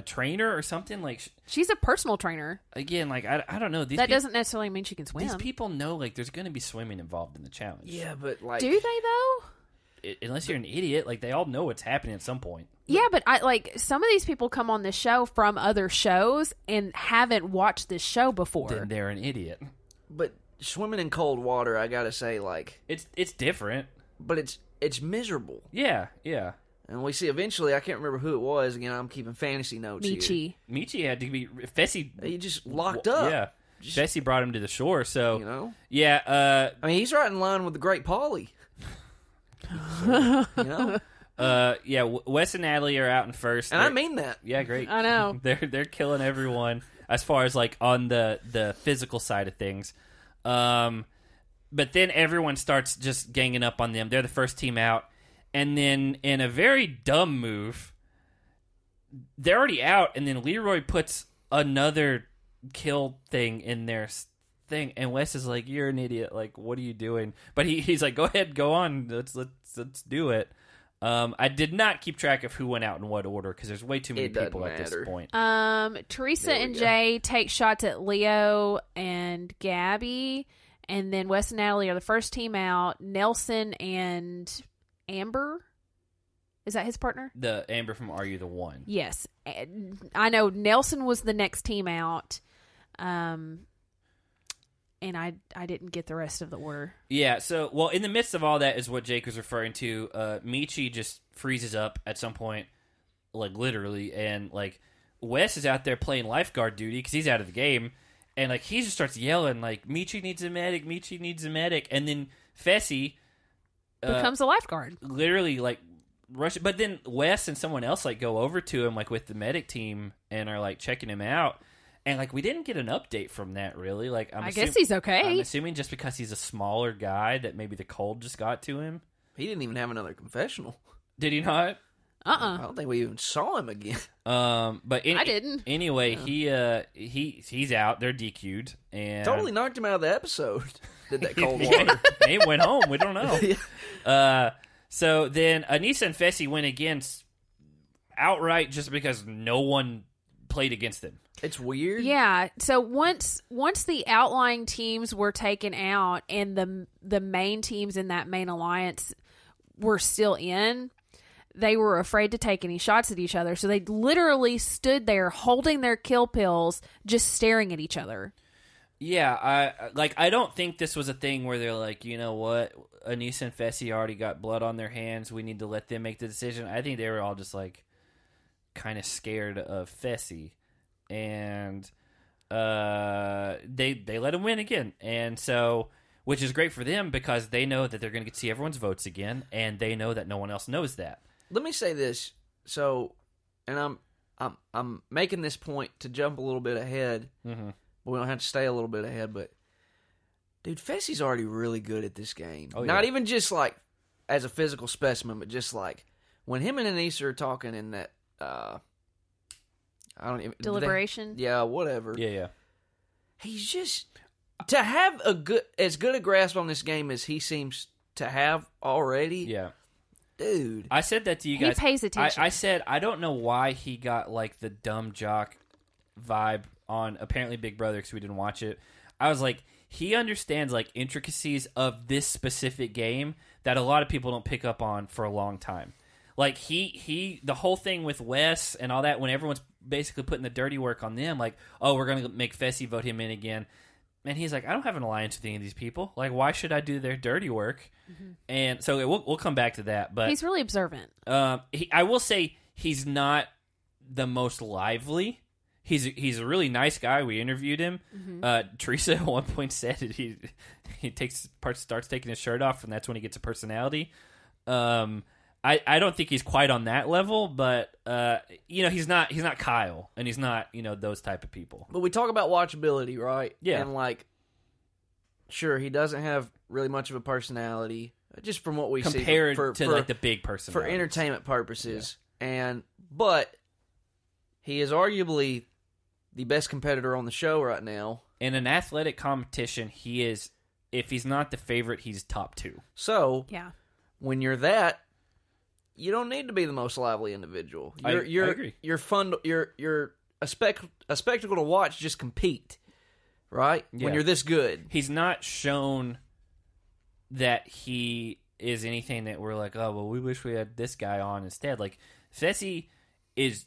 trainer or something. Like, she's a personal trainer. Again, like, I don't know. That doesn't necessarily mean she can swim. These people know, like, there's going to be swimming involved in the challenge. Yeah, but, like... Do they, though? Unless you're an idiot. Like, they all know what's happening at some point. Yeah, but, some of these people come on this show from other shows and haven't watched this show before. Then they're an idiot. But... Swimming in cold water, I gotta say, like... It's different. But it's miserable. Yeah, yeah. And we see eventually, I can't remember who it was. Again, I'm keeping fantasy notes here. Michi had to be... Fessy... He just locked up. Yeah. Fessy brought him to the shore, so... You know? Yeah, I mean, he's right in line with the Great Polly. You know? Yeah, Wes and Natalie are out in first. And I mean that. Yeah, great. I know. They're killing everyone as far as, like, on the physical side of things. But then everyone starts just ganging up on them. They're the first team out. And then in a very dumb move, they're already out. And then Leroy puts another kill thing in their thing. And Wes is like, you're an idiot. Like, what are you doing? But he's like, go ahead, go on. Let's do it. I did not keep track of who went out in what order because there's way too many people at this point. Teresa and Jay take shots at Leo and Gabby, and then Wes and Natalie are the first team out. Nelson and Amber, is that his partner? The Amber from Are You the One? Yes, I know Nelson was the next team out. And I didn't get the rest of the order. Yeah, so, well, in the midst of all that is what Jake was referring to. Michi just freezes up at some point, like, literally. And, like, Wes is out there playing lifeguard duty because he's out of the game. And, like, he just starts yelling, like, Michi needs a medic, Michi needs a medic. And then Fessy... becomes a lifeguard. Literally, like, rush. But then Wes and someone else like go over to him like with the medic team and are like checking him out. And like we didn't get an update from that really. Like I guess he's okay. I'm assuming just because he's a smaller guy that maybe the cold just got to him. He didn't even have another confessional. Did he not? I don't think we even saw him again. Anyway, yeah. He's out. They're DQ'd and totally knocked him out of the episode. Did that cold water? He went home. We don't know. So then Anissa and Fessy went against outright just because no one played against them. It's weird. Yeah. So once the outlying teams were taken out and the main teams in that main alliance were still in, they were afraid to take any shots at each other. So they literally stood there holding their kill pills, just staring at each other. Yeah. I don't think this was a thing where they're like, you know what? Anissa and Fessy already got blood on their hands. We need to let them make the decision. I think they were all just like kind of scared of Fessy. And they let him win again. And so... which is great for them because they know that they're going to see everyone's votes again, and they know that no one else knows that. Let me say this, and I'm making this point to jump a little bit ahead. Mm-hmm. But we don't have to stay a little bit ahead, but dude, Fessy's already really good at this game. Oh, yeah. Not even just like as a physical specimen, but just like when him and Anissa are talking in that deliberation. Whatever. Yeah. He's just. To have as good a grasp on this game as he seems to have already, yeah, dude. I said that to you guys. He pays attention. I said I don't know why he got like the dumb jock vibe on apparently Big Brother because we didn't watch it. I was like, he understands like intricacies of this specific game that a lot of people don't pick up on for a long time. Like he the whole thing with Wes and all that when everyone's basically putting the dirty work on them, like, oh, we're gonna make Fessy vote him in again. And he's like, I don't have an alliance with any of these people. Like, why should I do their dirty work? Mm-hmm. And so we'll come back to that. But he's really observant. I will say he's not the most lively. He's a really nice guy. We interviewed him. Mm-hmm. Teresa at one point said that he starts taking his shirt off, and that's when he gets a personality. I don't think he's quite on that level, but he's not Kyle, and he's not those type of people. But we talk about watchability, right? Yeah, and like, sure, he doesn't have really much of a personality, just from what we see compared to like the big personality for entertainment purposes. Yeah. But he is arguably the best competitor on the show right now. In an athletic competition, he is. If he's not the favorite, he's top two. So yeah, when you're that. You don't need to be the most lively individual. I agree. You're fun. You're a spectacle to watch. Just compete, right? Yeah. When you're this good, he's not shown that he is anything that we're like. Oh well, we wish we had this guy on instead. Like Fessy is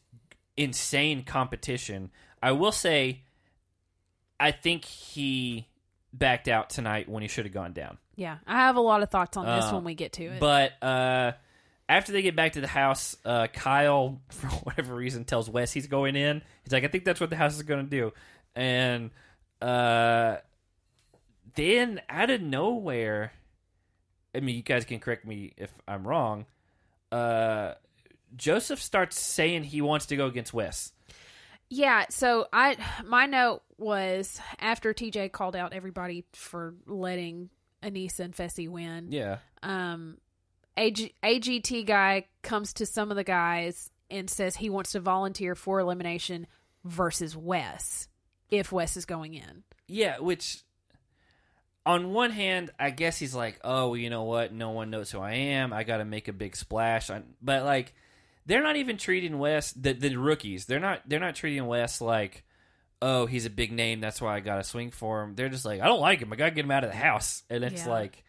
insane competition. I will say, I think he backed out tonight when he should have gone down. Yeah, I have a lot of thoughts on this when we get to it, but. After they get back to the house, Kyle, for whatever reason, tells Wes he's going in. He's like, I think that's what the house is going to do. And then out of nowhere, I mean, you guys can correct me if I'm wrong, Joseph starts saying he wants to go against Wes. Yeah, so my note was after TJ called out everybody for letting Anissa and Fessy win. Yeah. AGT guy comes to some of the guys and says he wants to volunteer for elimination versus Wes if Wes is going in. Yeah, which on one hand, I guess he's like, oh, you know what? No one knows who I am. I got to make a big splash. But like, they're not even treating Wes, the rookies. They're not treating Wes like, oh, he's a big name. That's why I got to swing for him. They're just like, I don't like him. I got to get him out of the house. And it's like,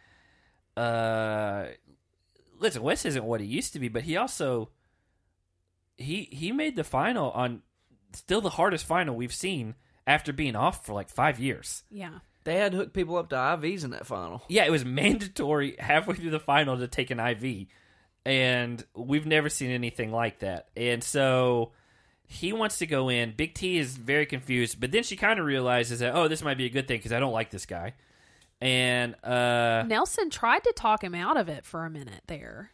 listen, Wes isn't what he used to be, but he also he made the final on still the hardest final we've seen after being off for like 5 years. Yeah. They had hooked people up to IVs in that final. Yeah, it was mandatory halfway through the final to take an IV. And we've never seen anything like that. And so he wants to go in. Big T is very confused, but then she kind of realizes that, oh, this might be a good thing because I don't like this guy. And Nelson tried to talk him out of it for a minute there.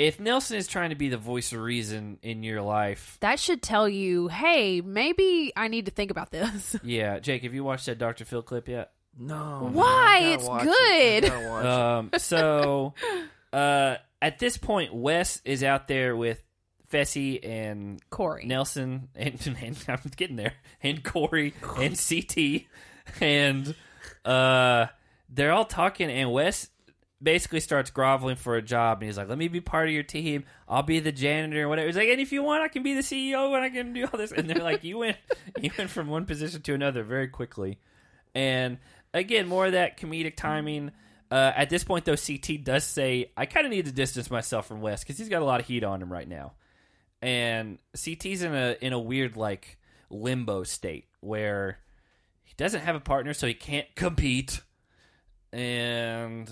If Nelson is trying to be the voice of reason in your life... That should tell you, hey, maybe I need to think about this. Yeah. Jake, have you watched that Dr. Phil clip yet? No. Why? It's good. So at this point, Wes is out there with Fessy and... Corey. Nelson and I'm getting there. And Corey and CT. And they're all talking and Wes... basically starts groveling for a job, and he's like, let me be part of your team. I'll be the janitor and whatever. He's like, and if you want, I can be the CEO, and I can do all this. And they're like, you went from one position to another very quickly. And, again, more of that comedic timing. At this point, though, CT does say, I kind of need to distance myself from Wes, because he's got a lot of heat on him right now. And CT's in a weird, like, limbo state, where he doesn't have a partner, so he can't compete. And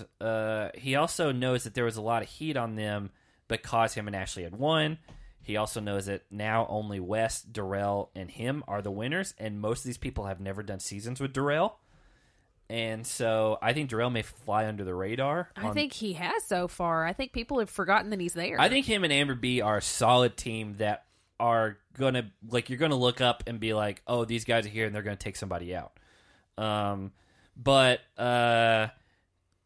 he also knows that there was a lot of heat on them because him and Ashley had won. He also knows that now only Wes, Darrell, and him are the winners, and most of these people have never done seasons with Darrell. And so I think Darrell may fly under the radar. I think he has so far. I think people have forgotten that he's there. I think him and Amber B are a solid team that are going to, like, you're going to look up and be like, oh, these guys are here, and they're going to take somebody out. But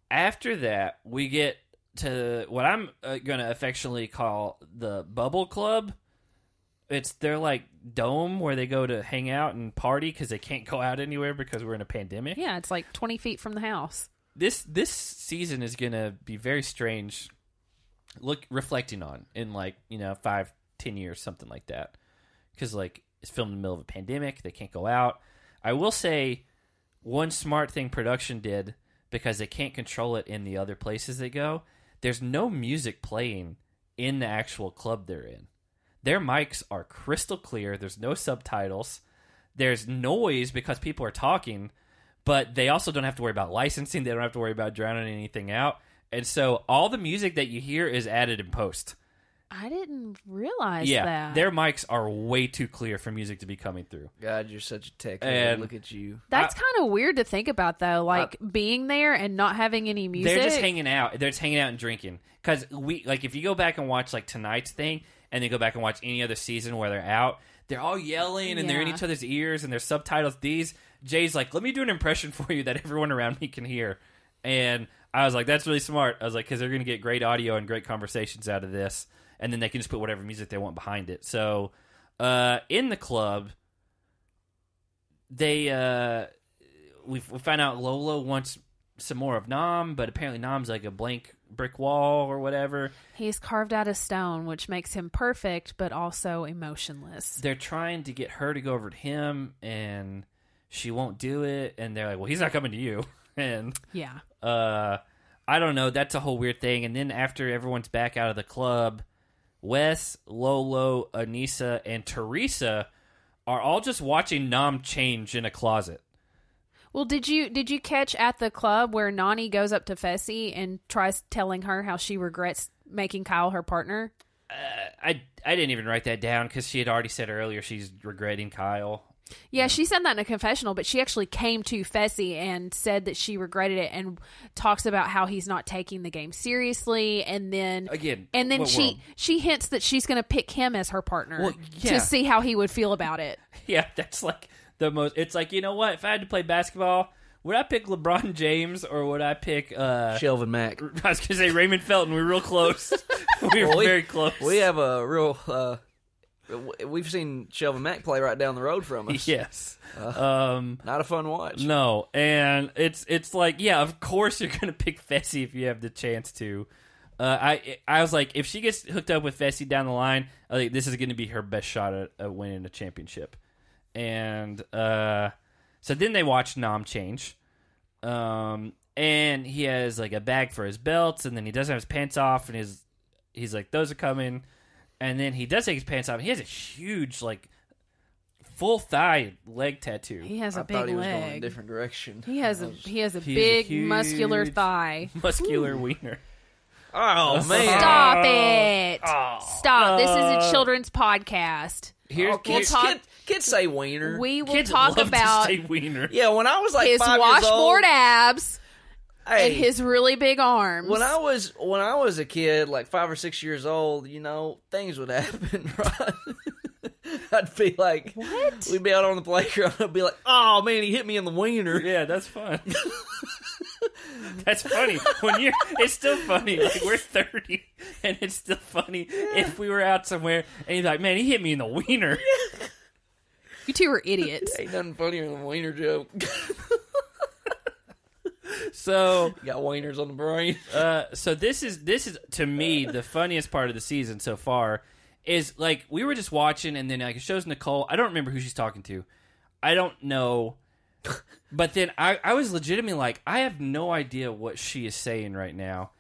after that, we get to what I'm going to affectionately call the Bubble Club. It's their, like, dome where they go to hang out and party because they can't go out anywhere because we're in a pandemic. Yeah, it's like 20 feet from the house. This season is going to be very strange, reflecting on in, like, 5, 10 years, something like that. Because, like, it's filmed in the middle of a pandemic. They can't go out. I will say... one smart thing production did, because they can't control it in the other places they go, there's no music playing in the actual club they're in. Their mics are crystal clear. There's no subtitles. There's noise because people are talking, but they also don't have to worry about licensing. They don't have to worry about drowning anything out. And so all the music that you hear is added in post. I didn't realize that. Their mics are way too clear for music to be coming through. God, you're such a tech man. Look at you. That's kind of weird to think about, though, like being there and not having any music. They're just hanging out. They're just hanging out and drinking. Because if you go back and watch like tonight's thing and then go back and watch any other season where they're out, they're all yelling and they're in each other's ears and there's subtitles. Jay's like, let me do an impression for you that everyone around me can hear. And I was like, that's really smart. I was like, because they're going to get great audio and great conversations out of this. And then they can just put whatever music they want behind it. So, in the club, we find out Lolo wants some more of Nam, but apparently Nam's like a blank brick wall or whatever. He's carved out of stone, which makes him perfect, but also emotionless. They're trying to get her to go over to him, and she won't do it. And they're like, well, he's not coming to you. And yeah, I don't know. That's a whole weird thing. And then after everyone's back out of the club... Wes, Lolo, Anissa, and Teresa are all just watching Nam change in a closet. Well, did you catch at the club where Nani goes up to Fessy and tries telling her how she regrets making Kyle her partner? I didn't even write that down because she had already said earlier she's regretting Kyle. Yeah, she said that in a confessional, but she actually came to Fessy and said that she regretted it and talks about how he's not taking the game seriously. And then she hints that she's going to pick him as her partner to see how he would feel about it. Yeah, that's like the most... It's like, you know what? If I had to play basketball, would I pick LeBron James or would I pick... Shelvin Mack. I was going to say Raymond Felton. We're real close. We're very close. We have a real... We've seen Shelvin Mack play right down the road from us. Yes. Not a fun watch. No. And it's like, yeah, of course you're going to pick Fessy if you have the chance to. I was like, if she gets hooked up with Fessy down the line, I think this is going to be her best shot at winning a championship. And so then they watch Nam change. And he has like a bag for his belts, and then he doesn't have his pants off, and he's like, those are coming. And then he does take his pants off. He has a huge, like, full thigh leg tattoo. He has a big leg. I thought he was going in a different direction. He has a big muscular thigh. Muscular wiener. Oh, man. Stop it. Stop. This is a children's podcast. Kids say wiener. We will talk about... Kids love to say wiener. Yeah, when I was like 5 years old... His washboard abs... Hey, and his really big arms. When I was a kid, like 5 or 6 years old, you know, things would happen, right? I'd be like, what? We'd be out on the playground. I'd be like, oh man, he hit me in the wiener. Yeah, that's fun. That's funny. It's still funny. Like, we're 30, and it's still funny. Yeah. If we were out somewhere, and he's like, man, he hit me in the wiener. Yeah. You two are idiots. Ain't nothing funnier than a wiener joke. So you got wieners on the brain. So this is to me the funniest part of the season so far. Is like we were just watching, and then like it shows Nicole. I don't remember who she's talking to. I don't know. But then I was legitimately like, I have no idea what she is saying right now.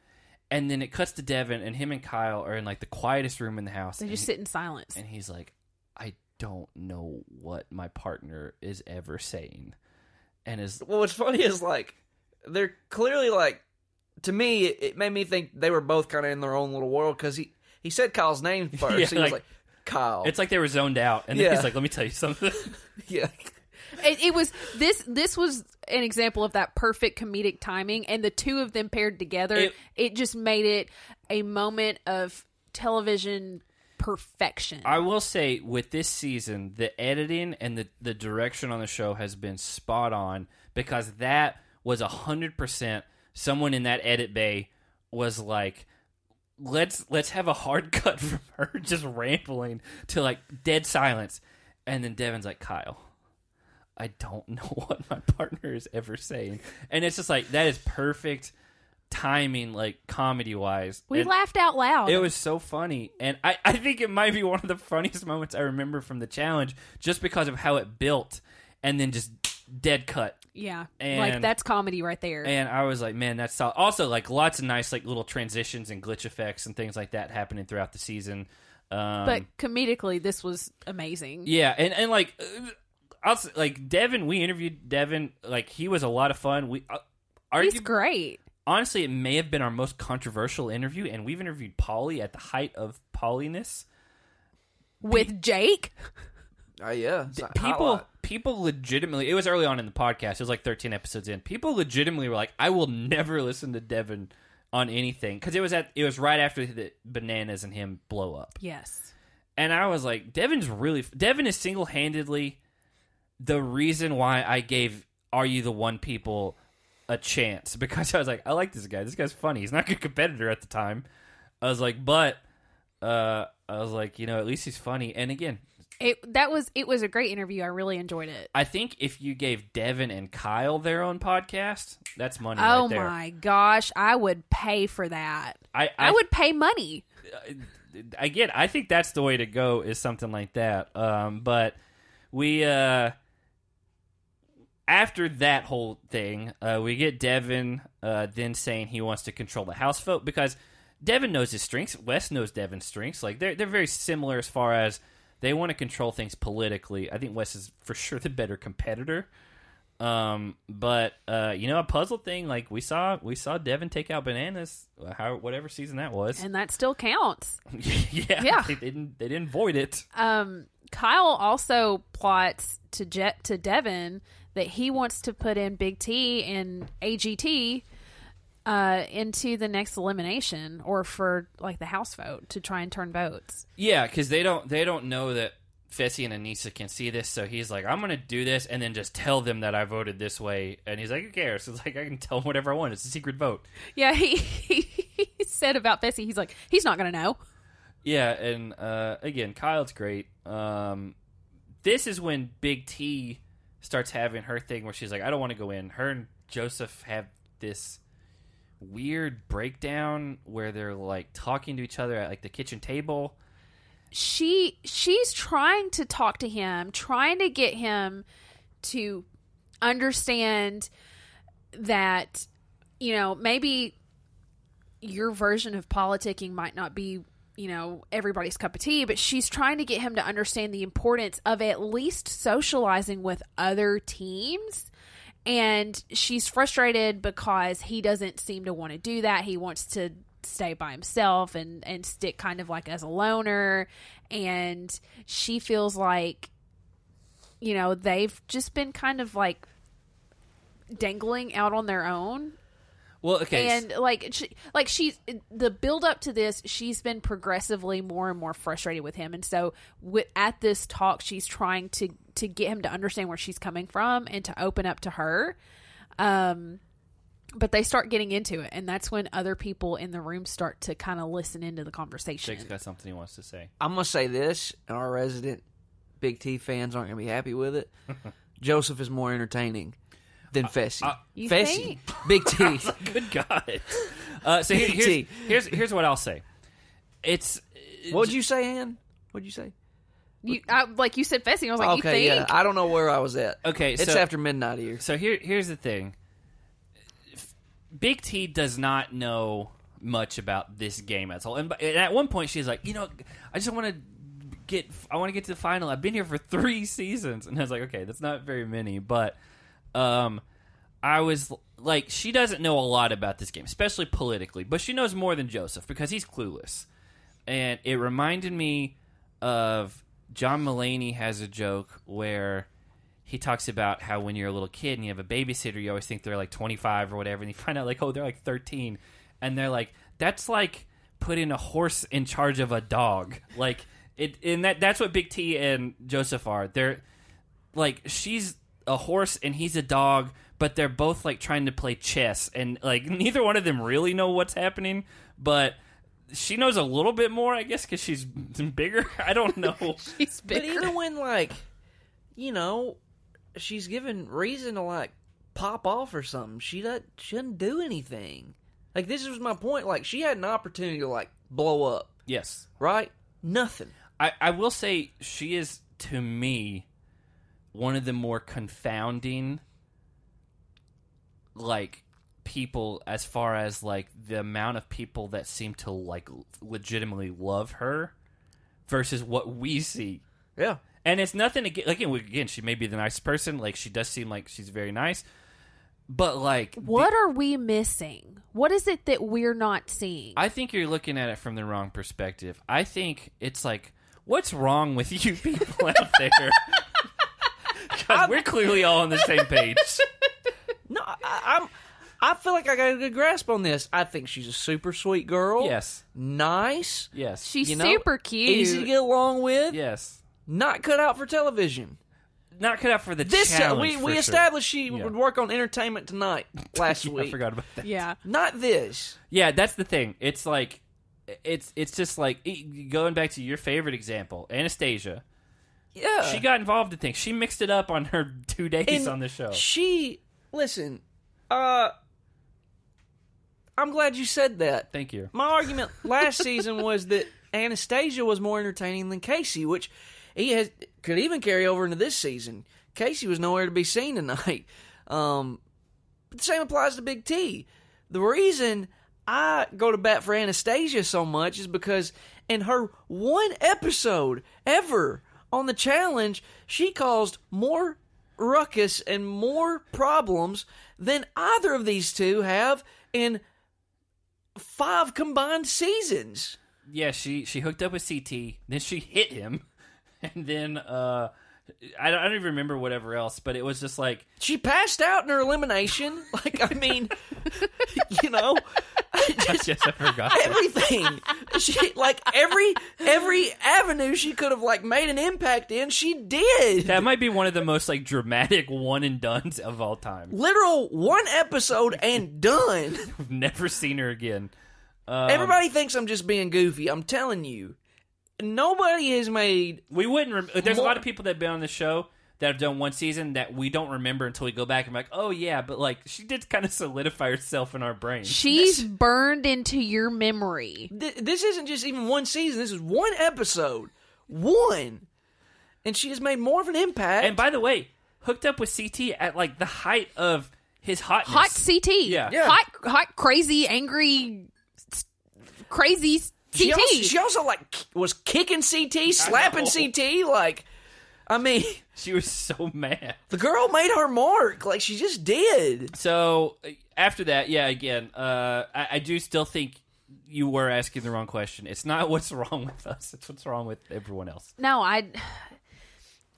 And then it cuts to Devin, and him and Kyle are in like the quietest room in the house. They just sit in silence. And he's like, I don't know what my partner is ever saying. And well, what's funny is like they're clearly like, to me, it made me think they were both kind of in their own little world because he said Kyle's name first. Yeah, so he was like, Kyle. It's like they were zoned out, and then he's like, let me tell you something. Yeah. It was this was an example of that perfect comedic timing, and the two of them paired together. It just made it a moment of television perfection. I will say, with this season, the editing and the direction on the show has been spot on, because that was 100% someone in that edit bay was like, let's have a hard cut from her just rambling to like dead silence, and then Devin's like, Kyle, I don't know what my partner is ever saying. And it's just like, that is perfect timing, like comedy-wise. We laughed out loud. It was so funny. And I think it might be one of the funniest moments I remember from the challenge, just because of how it built and then just dead cut. Yeah. And, like, that's comedy right there. And I was like, man, that's solid. Also, like, lots of nice, like, little transitions and glitch effects and things like that happening throughout the season. But comedically, this was amazing. Yeah. And like... Also, like, Devin, we interviewed Devin. Like, he was a lot of fun. He's great. Honestly, it may have been our most controversial interview, and we've interviewed Polly at the height of Polliness. With Jake? Oh, yeah. People legitimately... It was early on in the podcast. It was like 13 episodes in. People legitimately were like, I will never listen to Devin on anything. Because it was right after the Bananas and him blow up. Yes. And I was like, Devin is single-handedly... the reason why I gave Are You the One People a chance, because I was like, I like this guy. This guy's funny. He's not a good competitor at the time. I was like, you know, at least he's funny. And again, it was a great interview. I really enjoyed it. I think if you gave Devin and Kyle their own podcast, that's money. Oh right there. My gosh, I would pay for that. I would pay money. Again, I think that's the way to go, is something like that. But we after that whole thing, we get Devin then saying he wants to control the house vote, because Devin knows his strengths. Wes knows Devin's strengths. Like, they're very similar as far as they want to control things politically. I think Wes is for sure the better competitor. You know, a puzzle thing, like we saw Devin take out Bananas, whatever season that was, and that still counts. yeah. They didn't void it. Kyle also plots to Devin that he wants to put in Big T and AGT into the next elimination, or for like the house vote, to try and turn votes. Yeah, because they don't know that Fessy and Anissa can see this, so he's like, I'm gonna do this and then just tell them that I voted this way. And he's like, who cares? It's like, I can tell them whatever I want. It's a secret vote. Yeah, he said about Fessy, he's like, he's not gonna know. Yeah, and again, Kyle's great. This is when Big T starts having her thing where she's like, I don't want to go in. Her and Joseph have this weird breakdown where they're like talking to each other at like the kitchen table. She's trying to talk to him, trying to get him to understand that, you know, maybe your version of politicking might not be, you know, everybody's cup of tea, but she's trying to get him to understand the importance of at least socializing with other teams. And she's frustrated because he doesn't seem to want to do that. He wants to stay by himself and stick kind of like as a loner, and she feels like, you know, they've just been kind of like dangling out on their own. Well, okay. And like she's the build up to this, she's been progressively more and more frustrated with him. And so at this talk, she's trying to get him to understand where she's coming from and to open up to her. But they start getting into it, and that's when other people in the room start to kind of listen into the conversation. Jake's got something he wants to say. I'm going to say this, and our resident Big T fans aren't going to be happy with it. Joseph is more entertaining than Fessy. Fessy, Big T. Good God. So here's what I'll say. It's what did you say, Ann? What did you say? Like you said, Fessy. I was like, okay, you think? Yeah. I don't know where I was at. Okay, it's after midnight here. So here's the thing. Big T does not know much about this game at all. And at one point, she's like, you know, I want to get to the final. I've been here for 3 seasons. And I was like, okay, that's not very many. But I was like, she doesn't know a lot about this game, especially politically. But she knows more than Joseph because he's clueless. And it reminded me of John Mulaney has a joke where he talks about how when you're a little kid and you have a babysitter, you always think they're like 25 or whatever, and you find out like, oh, they're like 13, and they're like, that's like putting a horse in charge of a dog, like it. And that's what Big T and Joseph are. They're like, she's a horse and he's a dog, but they're both like trying to play chess, and like neither one of them really know what's happening, but she knows a little bit more, I guess, because she's bigger. I don't know. She's bigger. But even when, like, you know, she's given reason to like pop off or something, she doesn't do anything. Like, this was my point. Like, she had an opportunity to like blow up. Yes. Right? Nothing. I will say she is, to me, one of the more confounding like people, as far as like the amount of people that seem to like legitimately love her versus what we see. Yeah. And it's nothing again, she may be the nice person. Like, she does seem like she's very nice. But, like, what are we missing? What is it that we're not seeing? I think you're looking at it from the wrong perspective. I think it's like, what's wrong with you people out there? Because we're clearly all on the same page. No, I feel like I got a good grasp on this. I think she's a super sweet girl. Yes. Nice. Yes. She's super cute. Easy to get along with. Yes. Not cut out for television. Not cut out for this challenge. We established she would work on Entertainment Tonight last week. I forgot about that. Yeah. Not this. Yeah, that's the thing. It's like, it's just like, going back to your favorite example, Anastasia. Yeah. She got involved in things. She mixed it up on her 2 days on the show. Listen, I'm glad you said that. Thank you. My argument last season was that Anastasia was more entertaining than Casey, which... could even carry over into this season. Casey was nowhere to be seen tonight. But the same applies to Big T. The reason I go to bat for Anastasia so much is because in her one episode ever on the challenge, she caused more ruckus and more problems than either of these two have in 5 combined seasons. Yeah, she hooked up with CT, then she hit him. And then, I don't even remember whatever else, but it was just like... She passed out in her elimination. Like, I mean, you know... I forgot. Everything. She, like, every avenue she could have, like, made an impact in, she did. That might be one of the most, like, dramatic one-and-dones of all time. Literal one episode and done. We've never seen her again. Everybody thinks I'm just being goofy. I'm telling you. Nobody has made... There's a lot of people that have been on the show that have done one season that we don't remember until we go back and be like, oh, yeah, but like she did kind of solidify herself in our brain. She's burned into your memory. This isn't just even one season. This is one episode. One. And she has made more of an impact. And by the way, hooked up with CT at like the height of his hotness. Hot CT. Yeah. Hot, crazy, angry, crazy... CT. She also like was kicking CT, slapping CT. Like, I mean, she was so mad. The girl made her mark. Like, she just did. So after that, yeah, again, I do still think you were asking the wrong question. It's not what's wrong with us; it's what's wrong with everyone else. No,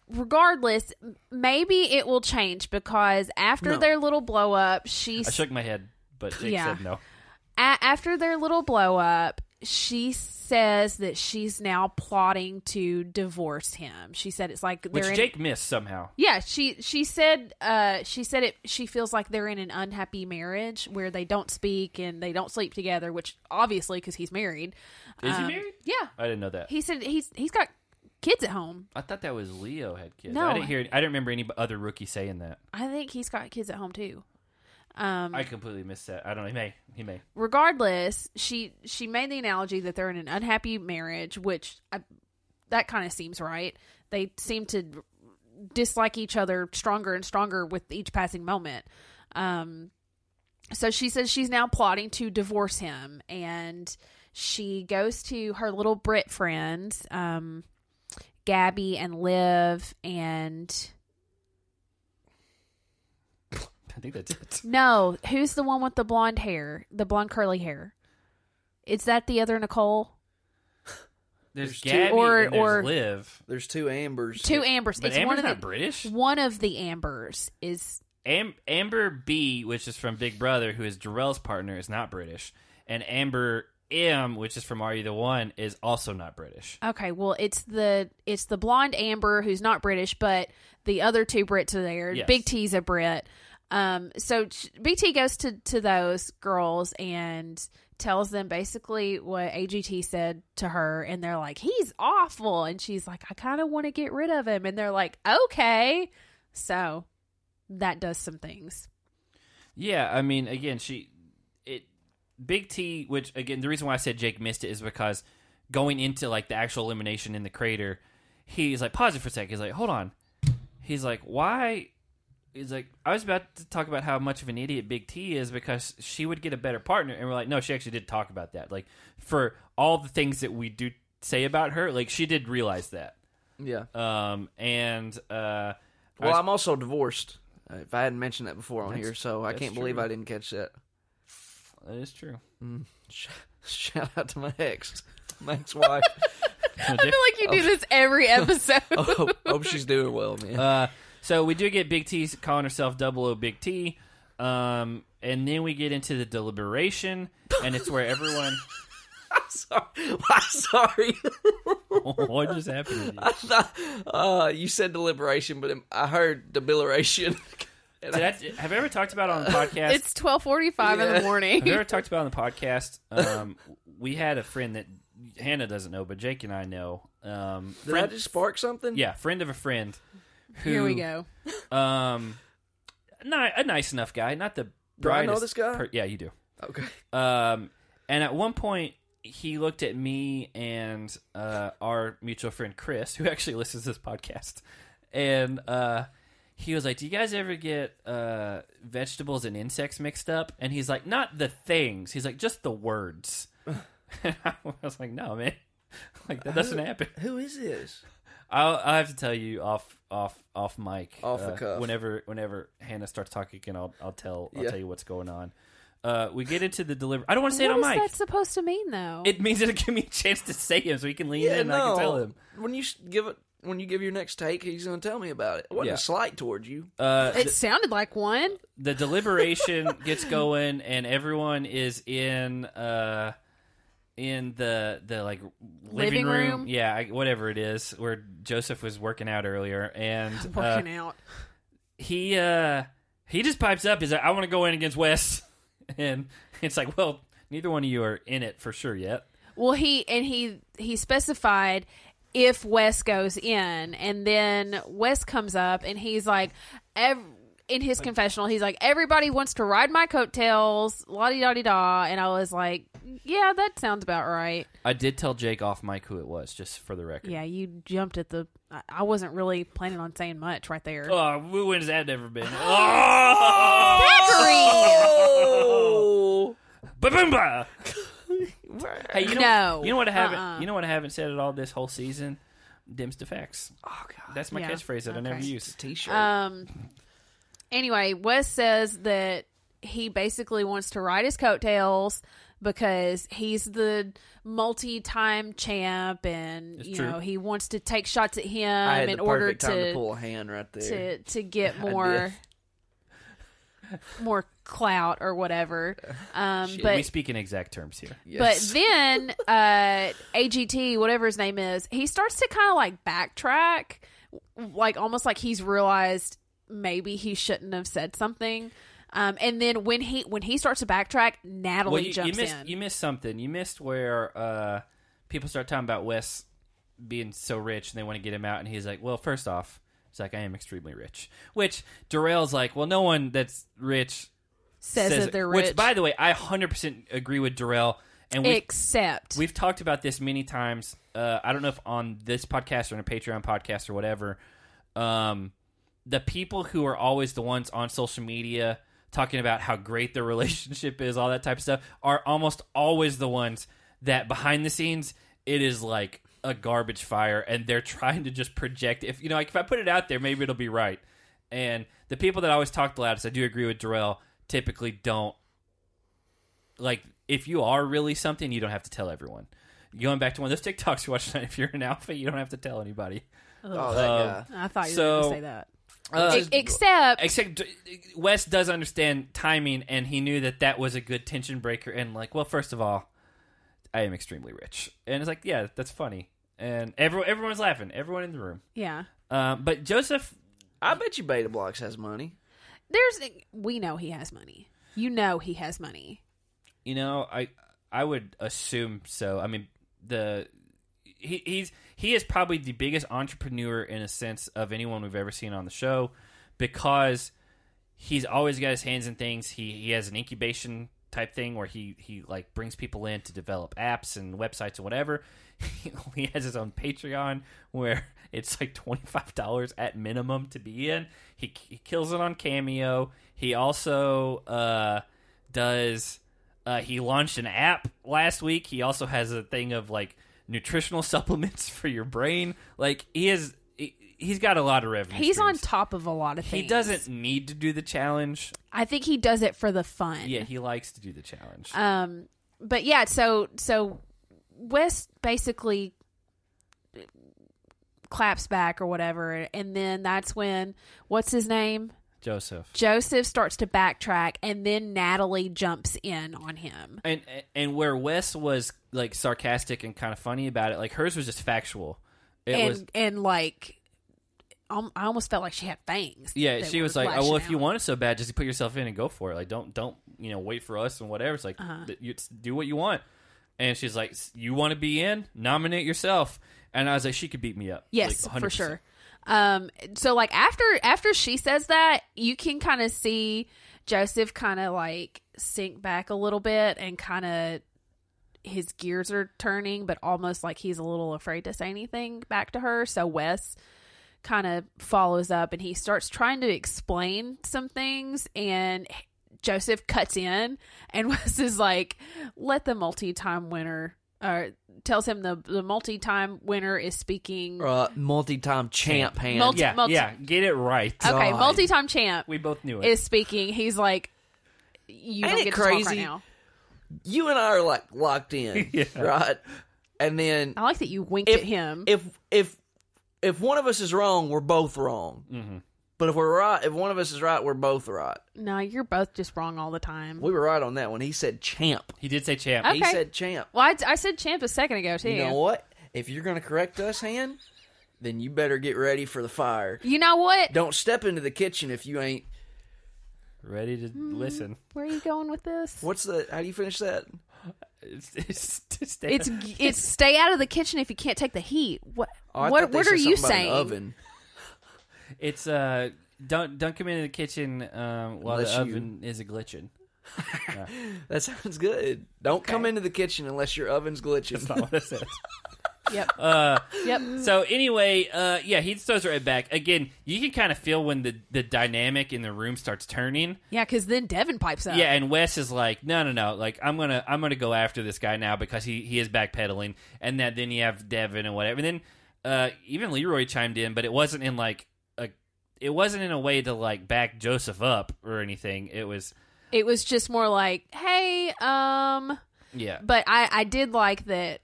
regardless, maybe it will change because after their little blow up, I shook my head. but Jake said no. After their little blow up, she says that she's now plotting to divorce him. She said it's like which Jake missed somehow. Yeah, she said it. She feels like they're in an unhappy marriage where they don't speak and they don't sleep together. Which obviously because he's married. Is he married? Yeah, I didn't know that. He said he's got kids at home. I thought that was Leo had kids. No, I didn't remember any other rookie saying that. I think he's got kids at home too. I completely missed that. I don't know. He may. Regardless, she made the analogy that they're in an unhappy marriage, which that kind of seems right. They seem to dislike each other stronger and stronger with each passing moment. So she says she's now plotting to divorce him, and she goes to her little Brit friends, Gabby and Liv, and... I think that's it. No, who's the one with the blonde hair? The blonde curly hair. Is that the other Nicole? There's Gabby or Liv. There's two Ambers. Two Ambers. But it's Amber's one of the, not British. One of the Ambers is Amber B, which is from Big Brother, who is Darrell's partner, is not British, and Amber M, which is from Are You the One, is also not British. Okay, well, it's the blonde Amber who's not British, but the other two Brits are there. Yes. Big T's a Brit. So Big T goes to those girls and tells them basically what AGT said to her, and they're like, he's awful, and she's like, I kind of want to get rid of him, and they're like, okay. So that does some things. Yeah, I mean, again, Big T, which again, the reason why I said Jake missed it is because going into like the actual elimination in the crater, he's like, pause it for a second. He's like, hold on. He's like, why? He's like, I was about to talk about how much of an idiot Big T is because she would get a better partner. And we're like, no, she actually did talk about that. Like, for all the things that we do say about her, like, she did realize that. Yeah. I'm also divorced. If I hadn't mentioned that before on here, so I can't believe I didn't catch that. That is true. Mm. Shout out to my ex. My ex-wife. I feel like you do this every episode. Hope she's doing well, man. So we do get Big T calling herself Double O Big T, and then we get into the deliberation, and it's where everyone... I'm sorry. What just happened to you? I thought, you said deliberation, but I heard debiliration. Have I ever talked about it on the podcast? It's 12:45 in the morning. Have you ever talked about it on the podcast? We had a friend that Hannah doesn't know, but Jake and I know. Did I just spark something? Yeah, friend of a friend. Who, here we go. Not a nice enough guy, not the brightest. Do I know this guy? Yeah, you do. Okay. And at one point, he looked at me and our mutual friend Chris, who actually listens to this podcast, and he was like, "Do you guys ever get vegetables and insects mixed up?" And he's like, "Not the things." He's like, "Just the words." And I was like, "No, man. Like that doesn't happen." Who is this? I'll have to tell you off mic. Off the cuff. Whenever Hannah starts talking, and I'll tell you what's going on. We get into the delivery. I don't want to say it on mic. What is that supposed to mean, though? It means it'll give me a chance to say him, so he can lean in and I can tell him. When you give your next take, he's going to tell me about it. It wasn't a slight towards you. It sounded like one. The deliberation gets going, and everyone is in the like living room. Yeah, whatever it is, where Joseph was working out earlier, and he just pipes up. He's like, I want to go in against Wes, and it's like, well, neither one of you are in it for sure yet. Well, he specified if Wes goes in, and then Wes comes up, and he's like, in his confessional, he's like, everybody wants to ride my coattails, la-di-da-di-da, and I was like, yeah, that sounds about right. I did tell Jake off mic who it was, just for the record. Yeah, you jumped at the... I wasn't really planning on saying much right there. Oh, who wins that never been? Oh! Ba-boom-ba! Hey, you know what I haven't said at all this whole season? Dims to facts. Oh, God. That's my catchphrase that I never use. It's a t-shirt. Anyway, Wes says that he basically wants to ride his coattails because he's the multi-time champ, and he wants to take shots at him in order to pull a hand right there to get more. more clout or whatever. But we speak in exact terms here. Yes. But then AGT, whatever his name is, he starts to kind of like backtrack, like almost like he's realized maybe he shouldn't have said something. And then when he starts to backtrack, Natalie jumps in. You missed something. You missed where people start talking about Wes being so rich and they want to get him out, and he's like, well, first off, it's like, I am extremely rich. Which Darrell's like, well, no one that's rich says that they're rich. Which, by the way, I 100% agree with Darrell. And we've talked about this many times. I don't know if on this podcast or in a Patreon podcast or whatever. The people who are always the ones on social media talking about how great their relationship is, all that type of stuff, are almost always the ones that behind the scenes it is like a garbage fire, and they're trying to just project. If you know, like, if I put it out there, maybe it'll be right. And the people that always talk the loudest, I do agree with Darrell, typically don't, like, if you are really something, you don't have to tell everyone. Going back to one of those TikToks you watched tonight, if you're an alpha, you don't have to tell anybody. I thought you were going to say that. Except Wes does understand timing, and he knew that that was a good tension breaker. And like, well, first of all, I am extremely rich, and it's like, yeah, that's funny. And everyone's laughing. Everyone in the room. Yeah. But Joseph, I bet you Beta Blocks has money. We know he has money. You know he has money. You know, I would assume so. I mean, he is probably the biggest entrepreneur in a sense of anyone we've ever seen on the show, because he's always got his hands in things. He has an incubation type thing where he like brings people in to develop apps and websites or whatever. He has his own Patreon where it's like $25 at minimum to be in. He kills it on Cameo. He also he launched an app last week. He also has a thing of like nutritional supplements for your brain. Like, he's got a lot of revenue. He's on top of a lot of things. He doesn't need to do the challenge. I think he does it for the fun. Yeah, he likes to do the challenge. But yeah, so Wes basically claps back or whatever, and then that's when what's his name? Joseph starts to backtrack, and then Natalie jumps in on him. And where Wes was like sarcastic and kind of funny about it, like hers was just factual. It was like, I almost felt like she had fangs. Yeah, she was like, "Oh, well, if you want it so bad, just put yourself in and go for it. Like, don't wait for us and whatever. It's like, you do what you want." And she's like, "You want to be in? Nominate yourself." And I was like, "She could beat me up." Yes, like, for sure. So like after she says that, you can kind of see Joseph kind of like sink back a little bit, and kind of his gears are turning, but almost like he's a little afraid to say anything back to her. So Wes kind of follows up, and he starts trying to explain some things, and Joseph cuts in, and Wes is like, "Let the multi-time winner." Tells him the multi-time winner is speaking. Multi-time champ. Get it right. Okay, multi-time champ. We both knew it. Is speaking. He's like, you don't get to talk right now. You and I are like locked in, yeah. Right? And then I like that you winked at him. If one of us is wrong, we're both wrong. Mm-hmm. But if we're right, if one of us is right, we're both right. No, you're both just wrong all the time. We were right on that one. He said champ. He did say champ. Okay. He said champ. Well, I said champ a second ago, too. You know what? If you're going to correct us, Han, then you better get ready for the fire. You know what? Don't step into the kitchen if you ain't ready to listen. Where are you going with this? How do you finish that? It's stay out of the kitchen if you can't take the heat. What are you saying? Oven. It's don't come into the kitchen while unless the oven is a glitching. Yeah. That sounds good. Don't come into the kitchen unless your oven's glitching. That's not what it says. Yep. Yep. So anyway, yeah, he throws it right back. Again, you can kind of feel when the dynamic in the room starts turning. Yeah, because then Devin pipes up. Yeah, and Wes is like, no, like I'm gonna go after this guy now because he is backpedaling, and then you have Devin and whatever. And then even Leroy chimed in, but it wasn't in like. It wasn't in a way to like back Joseph up or anything. It was just more like, hey, yeah. But I did like that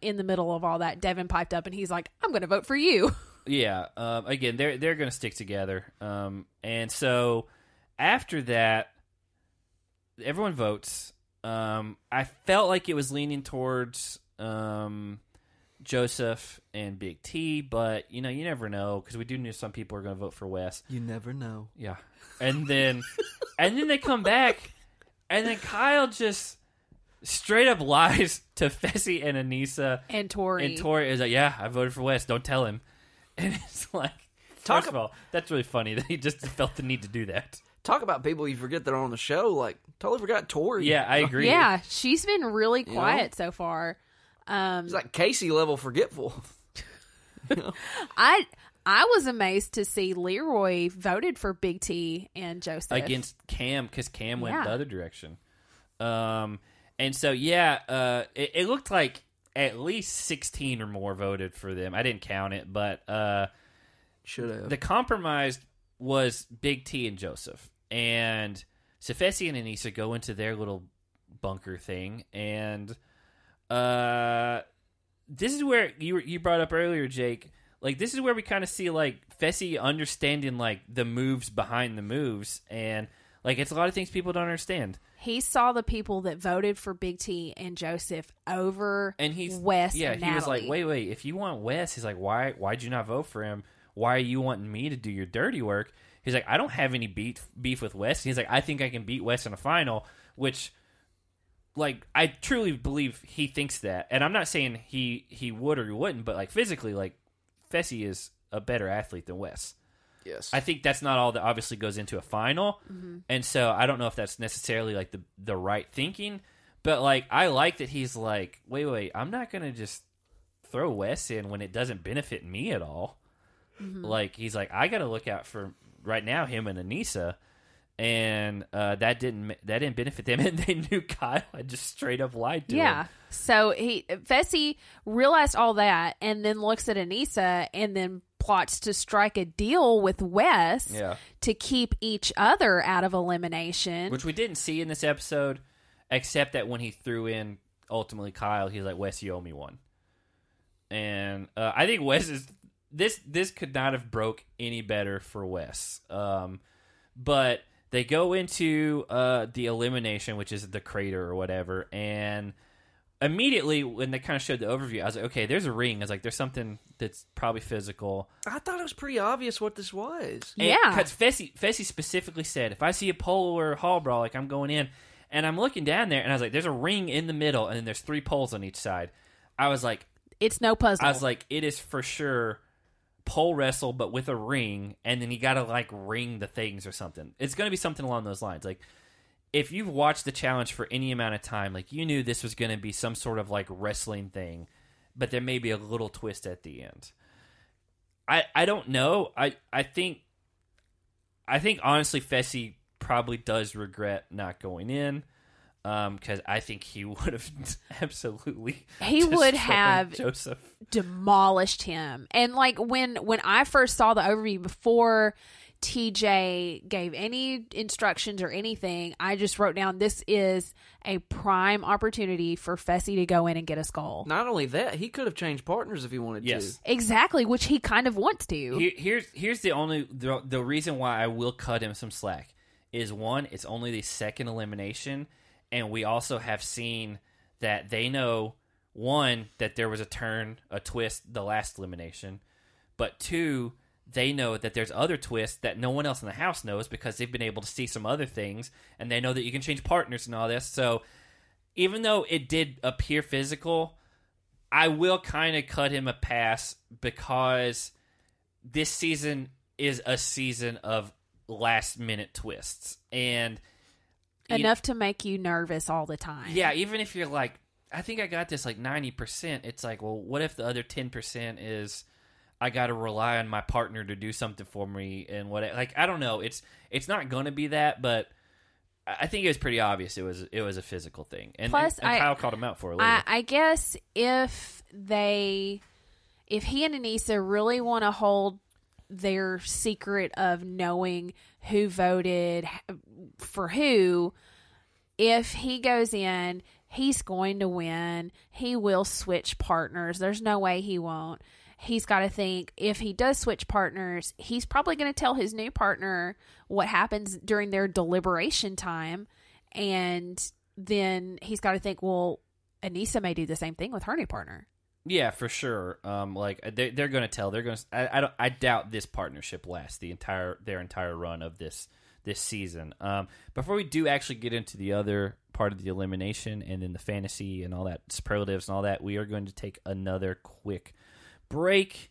in the middle of all that, Devin piped up and he's like, I'm going to vote for you. Yeah. Again, they're going to stick together. And so After that, everyone votes. I felt like it was leaning towards Joseph and Big T, but you know, you never know, because we do know some people are going to vote for Wes. You never know. Yeah. And then they come back, and then Kyle just straight up lies to Fessy and Anissa. And Tori. And Tori is like, yeah, I voted for Wes. Don't tell him. And it's like, first of all, that's really funny that he just felt the need to do that. Talk about people you forget that are on the show. Like, totally forgot Tori. Yeah, I agree. Yeah, she's been really quiet so far. She's like Casey level forgetful. You know? I was amazed to see Leroy voted for Big T and Joseph. Against Cam, because Cam went the other direction. And so, yeah, it looked like at least 16 or more voted for them. I didn't count it, but should have. The compromise was Big T and Joseph. And so Fessy and Anissa go into their little bunker thing, and this is where you brought up earlier, Jake. Like, this is where we kind of see like Fessy understanding like the moves behind the moves, and like it's a lot of things people don't understand. He saw the people that voted for Big T and Joseph over Wes. Yeah, and he was like, wait. If you want Wes, he's like, why'd you not vote for him? Why are you wanting me to do your dirty work? He's like, I don't have any beef with Wes. And he's like, I think I can beat Wes in a final, which, like, I truly believe he thinks that. And I'm not saying he would or he wouldn't, but, like, physically, like, Fessy is a better athlete than Wes. Yes. I think that's not all that obviously goes into a final. Mm-hmm. And so I don't know if that's necessarily, like, the right thinking. But, like, I like that he's like, wait, I'm not going to just throw Wes in when it doesn't benefit me at all. Mm-hmm. Like, he's like, I gotta look out for right now him and Anissa, and that didn't benefit them, and they knew Kyle had just straight up lied to him. So Fessy realized all that, and then looks at Anissa, and then plots to strike a deal with Wes to keep each other out of elimination, which we didn't see in this episode, except that when he threw in ultimately Kyle, he's like, Wes, you owe me one, and I think Wes is. This could not have broke any better for Wes. But they go into the elimination, which is the crater or whatever, and immediately when they kind of showed the overview, I was like, okay, there's a ring. I was like, there's something that's probably physical. I thought it was pretty obvious what this was. And because Fessy specifically said, if I see a pole or a hall brawl, like, I'm going in. And I'm looking down there, and I was like, there's a ring in the middle, and then there's 3 poles on each side. I was like... It's no puzzle. I was like, it is for sure... pole wrestle, but with a ring, and then you gotta like ring the things or something. It's gonna be something along those lines. Like, if you've watched the challenge for any amount of time, like, you knew this was gonna be some sort of like wrestling thing, but there may be a little twist at the end. I don't know. I think honestly Fessy probably does regret not going in. Because I think he would have absolutely demolished him. And like when I first saw the overview before TJ gave any instructions or anything, I just wrote down, this is a prime opportunity for Fessy to go in and get a skull. Not only that, he could have changed partners if he wanted to. Exactly, which he kind of wants to. Here's the only the reason why I will cut him some slack is, one, it's only the second elimination. And we also have seen that they know, one, that there was a twist, the last elimination. But two, they know that there's other twists that no one else in the house knows because they've been able to see some other things. And they know that you can change partners and all this. So even though it did appear physical, I will kind of cut him a pass because this season is a season of last-minute twists. And... enough to make you nervous all the time. Yeah, even if you're like, I think I got this like 90%, it's like, well, what if the other 10% is I got to rely on my partner to do something for me and what? Like, I don't know. It's not going to be that, but I think it was pretty obvious it was a physical thing. And, plus, and Kyle called him out for it later. I guess if he and Anissa really want to hold their secret of knowing who voted for who, if he goes in, he's going to win. He will switch partners. There's no way he won't. he's got to think, if he does switch partners, he's probably going to tell his new partner what happens during their deliberation time. And then he's got to think, well, Anissa may do the same thing with her new partner. Yeah, for sure. Like they're going to tell. They're going to. I doubt this partnership lasts their entire run of this season. Before we do actually get into the other part of the elimination and then the fantasy and all that, superlatives and all that, we are going to take another quick break.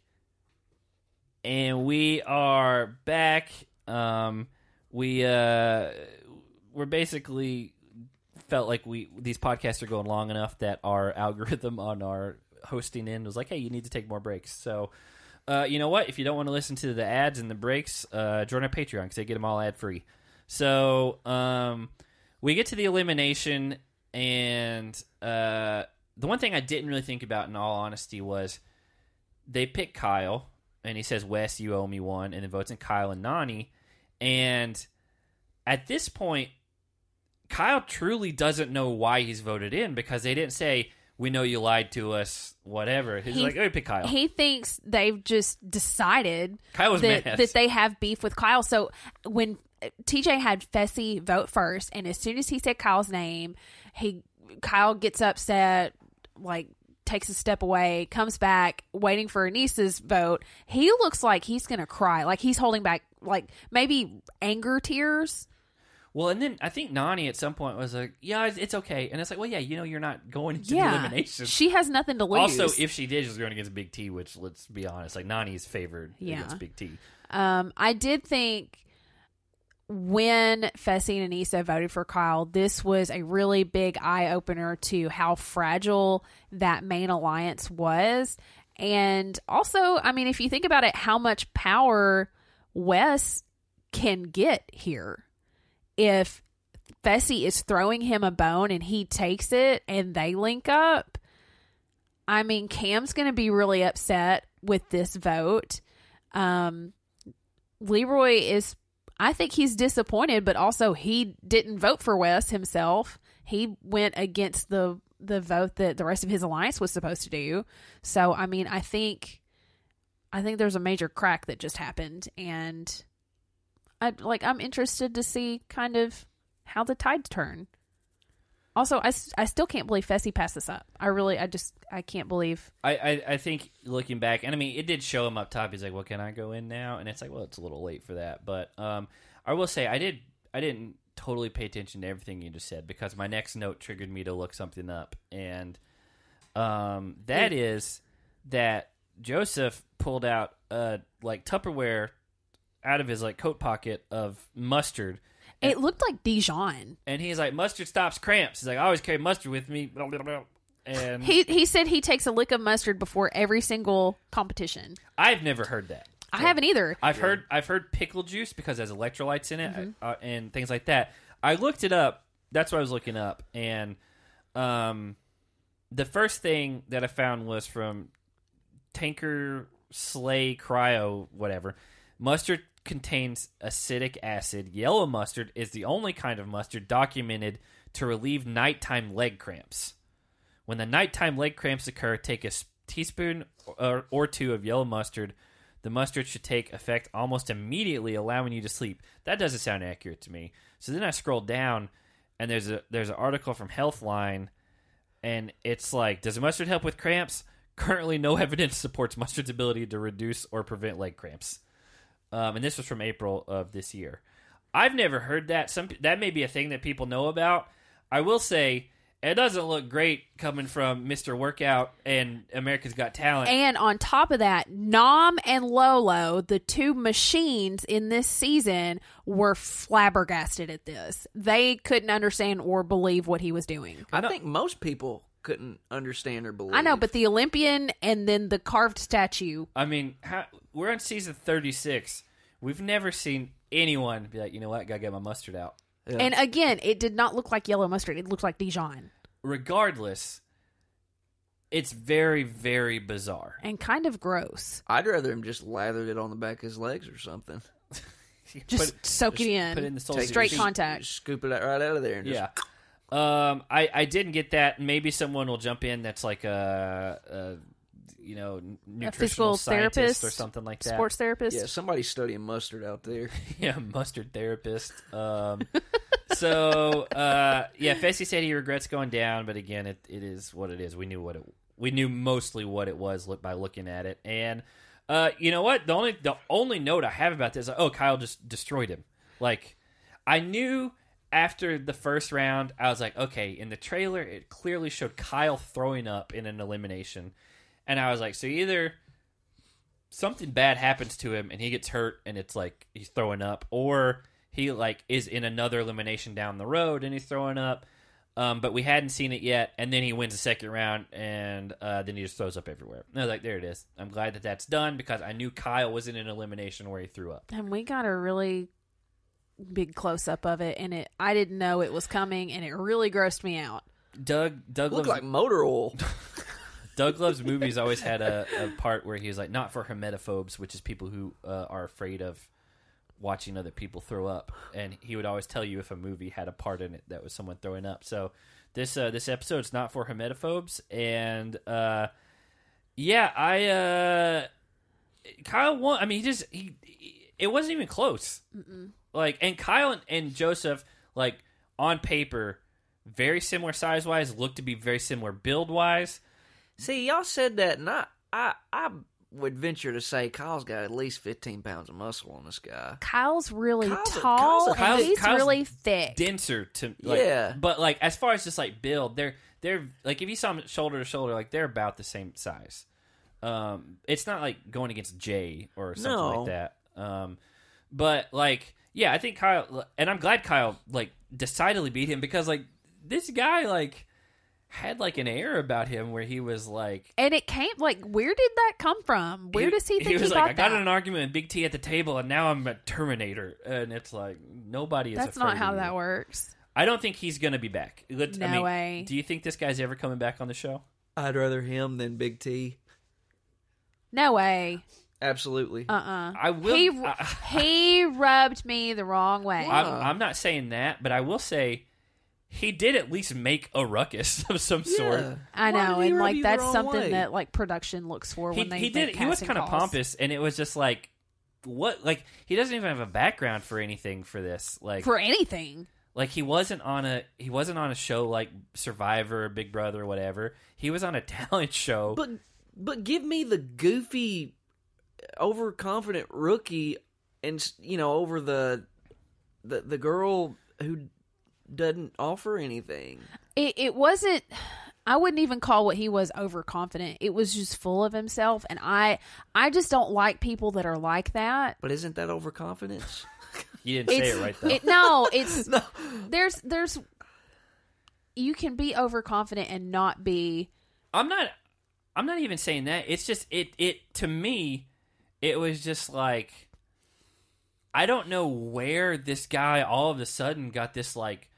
And we are back. We're basically felt like these podcasts are going long enough that our algorithm on our hosting end was like, hey, you need to take more breaks. So you know what, if you don't want to listen to the ads and the breaks, join our Patreon, because they get them all ad free. So we get to the elimination, and the one thing I didn't really think about, in all honesty, was they pick Kyle and he says, Wes, you owe me one, and then votes in Kyle and Nani. And at this point Kyle truly doesn't know why he's voted in, because they didn't say, we know you lied to us, whatever. He's like, oh, pick Kyle. He thinks they've just decided that they have beef with Kyle. So when TJ had Fessy vote first, and as soon as he said Kyle's name, Kyle gets upset, like takes a step away, comes back, waiting for Anissa's vote. He looks like he's going to cry. Like he's holding back, like maybe anger tears. Well, and then I think Nani at some point was like, yeah, it's okay. And it's like, well, yeah, you know, you're not going into the elimination. She has nothing to lose. Also, if she did, she was going against Big T, which, let's be honest, like Nani's favored against Big T. I did think when Fessy and Anissa voted for Kyle, this was a really big eye-opener to how fragile that main alliance was. And also, I mean, if you think about it, how much power Wes can get here. If Fessy is throwing him a bone and he takes it and they link up, I mean, Cam's going to be really upset with this vote. Leroy is, I think he's disappointed, but also he didn't vote for Wes himself. He went against the vote that the rest of his alliance was supposed to do. So, I mean, I think there's a major crack that just happened, and I'm interested to see kind of how the tides turn. Also, I still can't believe Fessy passed this up. I can't believe. I think looking back, and I mean, it did show him up top. He's like, well, can I go in now? And it's like, well, it's a little late for that. But I will say, I didn't totally pay attention to everything you just said, because my next note triggered me to look something up. And that is that Joseph pulled out like Tupperware out of his like coat pocket of mustard. It looked like Dijon. And he's like, mustard stops cramps. He's like, I always carry mustard with me. And he said he takes a lick of mustard before every single competition. I've never heard that. I haven't either. I've heard pickle juice because it has electrolytes in it, and things like that. I looked it up. That's what I was looking up. And the first thing that I found was from Tanker Slay Cryo, whatever. Mustard contains acetic acid. Yellow mustard is the only kind of mustard documented to relieve nighttime leg cramps. When the nighttime leg cramps occur, take a teaspoon or two of yellow mustard. The mustard should take effect almost immediately, allowing you to sleep. That doesn't sound accurate to me. So then I scrolled down, and there's an article from Healthline, and it's like, does mustard help with cramps? Currently, no evidence supports mustard's ability to reduce or prevent leg cramps. And this was from April of this year. I've never heard that. That may be a thing that people know about. I will say, it doesn't look great coming from Mr. Workout and America's Got Talent. And on top of that, Nam and Lolo, the two machines in this season, were flabbergasted at this. They couldn't understand or believe what he was doing. I think most people couldn't understand or believe. I know, but the Olympian and then the carved statue. I mean, we're on season 36. We've never seen anyone be like, you know what, gotta get my mustard out. Yeah. And again, it did not look like yellow mustard. It looked like Dijon. Regardless, it's very, very bizarre. And kind of gross. I'd rather him just lathered it on the back of his legs or something. just soak it in. Put it in the sole. Straight contact. Scoop it right out of there. And just... I didn't get that. Maybe someone will jump in that's like a you know, nutritional scientist or something like that. Sports therapist. Yeah, somebody studying mustard out there. Yeah, mustard therapist. Yeah, Fessy said he regrets going down, but again, it is what it is. We knew mostly what it was by looking at it. And you know what? The only note I have about this is, oh, Kyle just destroyed him. Like, I knew after the first round, I was like, okay, in the trailer, it clearly showed Kyle throwing up in an elimination. And I was like, so either something bad happens to him and he gets hurt and it's like he's throwing up, or he like is in another elimination down the road and he's throwing up. But we hadn't seen it yet, and then he wins the second round, and then he just throws up everywhere. And I was like, there it is. I'm glad that that's done, because I knew Kyle was in an elimination where he threw up. And we got a really big close-up of it, and I didn't know it was coming, and it really grossed me out. Doug looked like motor oil. Doug Love's Movies always had a part where he was like, not for hermetophobes, which is people who are afraid of watching other people throw up, and he would always tell you if a movie had a part in it that was someone throwing up. So this episode's not for hermetophobes, and Kyle won. I mean, it wasn't even close. Mm-mm. Like, and Kyle and Joseph, like, on paper, very similar size wise, looked to be very similar build wise. See, y'all said that, and I would venture to say Kyle's got at least 15 pounds of muscle on this guy. Kyle's really tall. Kyle's really thick. Denser to, like, yeah. But like, as far as just like build, they're like, if you saw them shoulder to shoulder, like, they're about the same size. It's not like going against Jay or something like that. But like, yeah, I think Kyle, and I'm glad Kyle like decidedly beat him, because like this guy like had like an air about him where he was like, and it came like, where did that come from? Where does he think he was like, I got in an argument with Big T at the table, and now I'm a Terminator, and it's like nobody is. That's not how that works. I don't think he's gonna be back. No way. Do you think this guy's ever coming back on the show? I'd rather him than Big T. No way. Absolutely. I will. He rubbed me the wrong way. I'm not saying that, but I will say, he did at least make a ruckus of some sort. I know, and like that's something that like production looks for when they. He did. He was kind of pompous, and it was just like, what? Like, he doesn't even have a background for anything for this. Like, for anything. Like, he wasn't on a show like Survivor, Big Brother, or whatever. He was on a talent show. But give me the goofy, overconfident rookie, and you know, over the girl who doesn't offer anything. It wasn't, I wouldn't even call what he was overconfident. It was just full of himself, and I just don't like people that are like that. But isn't that overconfidence? You didn't say it right though. No. There's you can be overconfident and not be. I'm not even saying that. It's just it to me, it was just like, I don't know where this guy all of a sudden got this like,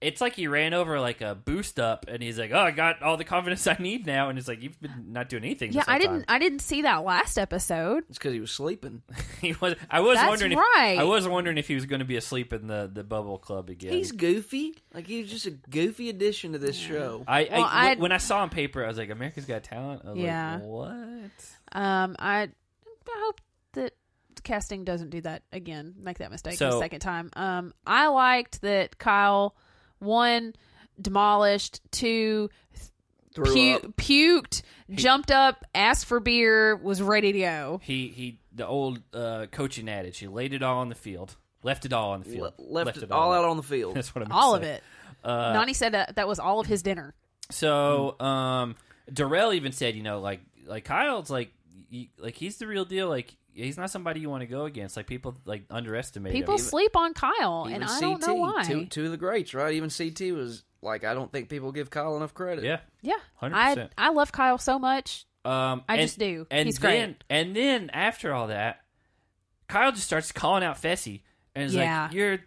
it's like he ran over like a boost up, and he's like, oh, I got all the confidence I need now, and it's like, you've been not doing anything. Yeah, I didn't see that last episode. It's because he was sleeping. He was. I was wondering if he was going to be asleep in the bubble club again. He's goofy. Like, he was just a goofy addition to this show. When I saw on paper, I was like, America's Got Talent. I was like, what? I hope that casting doesn't do that again. Make that mistake the second time. I liked that Kyle, 1, demolished, 2, puked, jumped up, asked for beer, was ready to go. He the old coaching adage, he laid it all on the field. Left it all on the field. Left it all out on the field. That's what I'm all saying. All of it. Nani said that was all of his dinner. So, Darrell even said, you know, like Kyle's like he's the real deal, like he's not somebody you want to go against. Like, people like underestimate him. People sleep on Kyle, and I don't know why. Two of the greats, right? Even CT was like, I don't think people give Kyle enough credit. Yeah, 100%. I love Kyle so much. I just do. And he's great. And then after all that, Kyle just starts calling out Fessy, and is like, "You're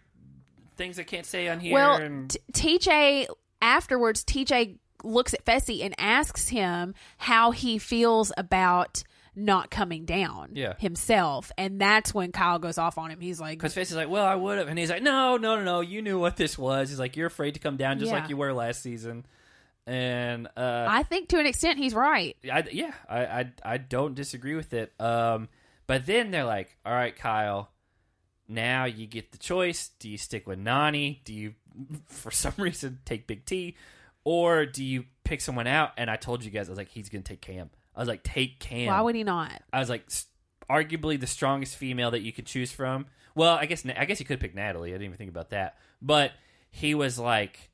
things I can't say on here." Well, and TJ afterwards, TJ looks at Fessy and asks him how he feels about not coming down himself, and that's when Kyle goes off on him. He's like, because Fessy is like, well, I would have, and he's like, no, you knew what this was. He's like, you're afraid to come down, just like you were last season. And I think to an extent he's right. I don't disagree with it. But then they're like, all right, Kyle, now you get the choice. Do you stick with Nani? Do you, for some reason, take Big T? Or do you pick someone out? And I told you guys, I was like, he's going to take Cam. I was like, take Cam. Why would he not? I was like, arguably the strongest female that you could choose from. Well, I guess he could pick Natalie. I didn't even think about that. But he was like,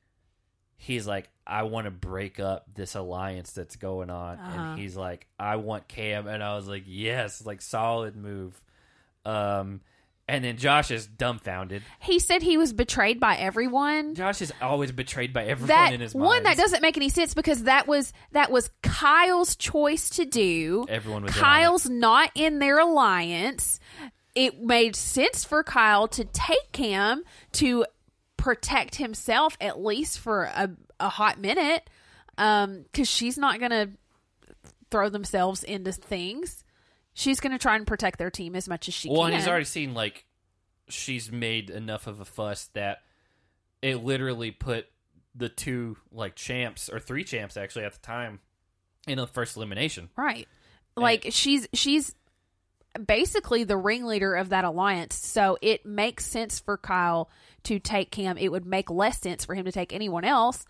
he's like, I want to break up this alliance that's going on. Uh-huh. And he's like, I want Cam. And I was like, yes, like solid move. And then Josh is dumbfounded. He said he was betrayed by everyone. Josh is always betrayed by everyone in his mind. One, that doesn't make any sense because that was Kyle's choice to do. Everyone was Kyle's not in their alliance. It made sense for Kyle to take Cam to protect himself at least for a hot minute, because she's not going to throw themselves into things. She's going to try and protect their team as much as she can. Well, and he's already seen, like, she's made enough of a fuss that it literally put the two, like, champs, or three champs, actually, at the time, in the first elimination. Right. Like, she's basically the ringleader of that alliance, so it makes sense for Kyle to take Cam. It would make less sense for him to take anyone else.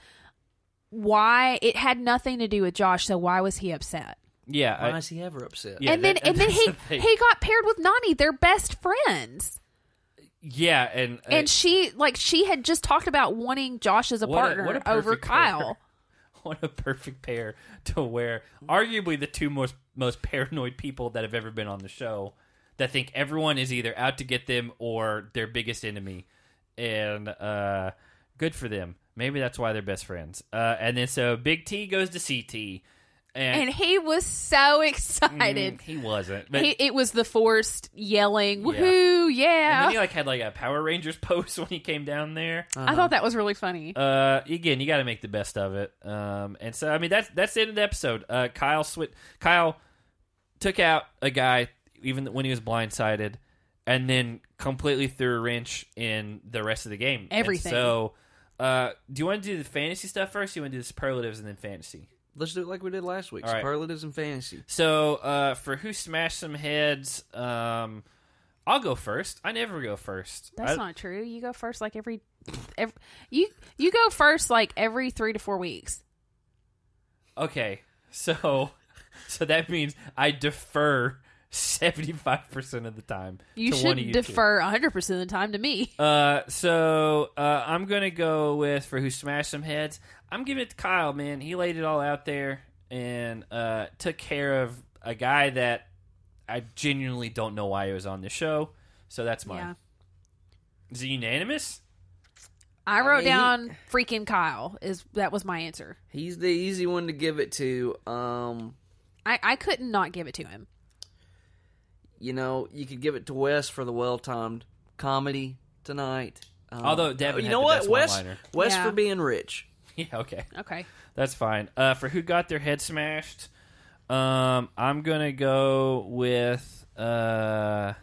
Why? It had nothing to do with Josh, so why was he upset? Yeah, why is he ever upset? Yeah, and then he got paired with Nani. They're best friends. Yeah, and she had just talked about wanting Josh as a partner over Kyle. Pair. What a perfect pair to wear. Arguably the two most paranoid people that have ever been on the show, that think everyone is either out to get them or their biggest enemy, and good for them. Maybe that's why they're best friends. And then so Big T goes to CT. And he was so excited. He wasn't. But it was the forced yelling, woohoo, yeah. And then he had a Power Rangers pose when he came down there. Uh-huh. I thought that was really funny. Again, you got to make the best of it. And so, I mean, that's the end of the episode. Kyle took out a guy, even when he was blindsided, and then completely threw a wrench in the rest of the game. Everything. And so, do you want to do the fantasy stuff first? Or you want to do the superlatives and then fantasy? Let's do it like we did last week. Right. Superlatives and fantasy. So, for who smashed some heads, I'll go first. I never go first. That's not true. You go first like every you go first like every 3 to 4 weeks. Okay. So that means I defer 75% of the time. You to should one of you defer 100% of the time to me. I'm gonna go with for who smashed some heads. I'm giving it to Kyle, man. He laid it all out there and took care of a guy that I genuinely don't know why he was on the show. So that's mine. Yeah. Is it unanimous? I wrote down freaking Kyle. That was my answer. He's the easy one to give it to. I couldn't not give it to him. You know, you could give it to Wes for the well-timed comedy tonight. Although Devin, you know what, Wes for being rich. Yeah, okay, that's fine. For who got their head smashed, I'm gonna go with it's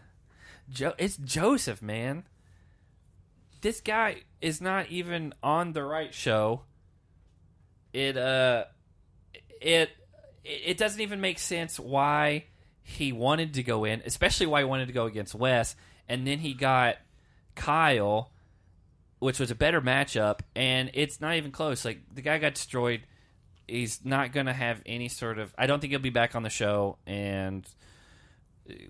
Joseph, man. This guy is not even on the right show. It doesn't even make sense why he wanted to go in, especially why he wanted to go against Wes, and then he got Kyle, which was a better matchup, and it's not even close. Like, the guy got destroyed. He's not going to have any sort of... I don't think he'll be back on the show, and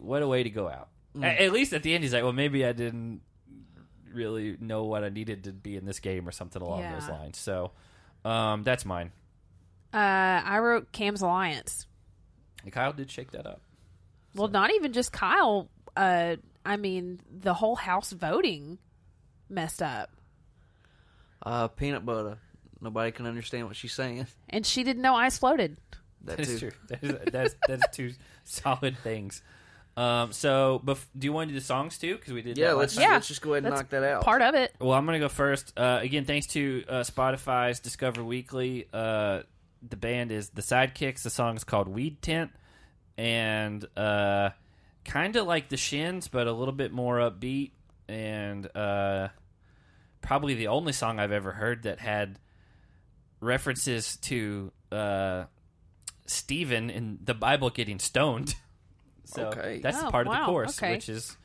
what a way to go out. Mm. At least at the end, he's like, well, maybe I didn't really know what I needed to be in this game or something along those lines. So, that's mine. I wrote Cam's alliance. And Kyle did shake that up. Well, so. Not even just Kyle. I mean, the whole house voting messed up. Peanut butter. Nobody can understand what she's saying. And she didn't know ice floated. That is true. That's two solid things. Do you want to do the songs too? Because we did. Yeah, let's just go ahead and knock that out. Part of it. Well, I'm going to go first. Again, thanks to Spotify's Discover Weekly. The band is The Sidekicks. The song is called Weed Tent. And kind of like The Shins, but a little bit more upbeat. And probably the only song I've ever heard that had references to Stephen in the Bible getting stoned. So that's part of the chorus, which is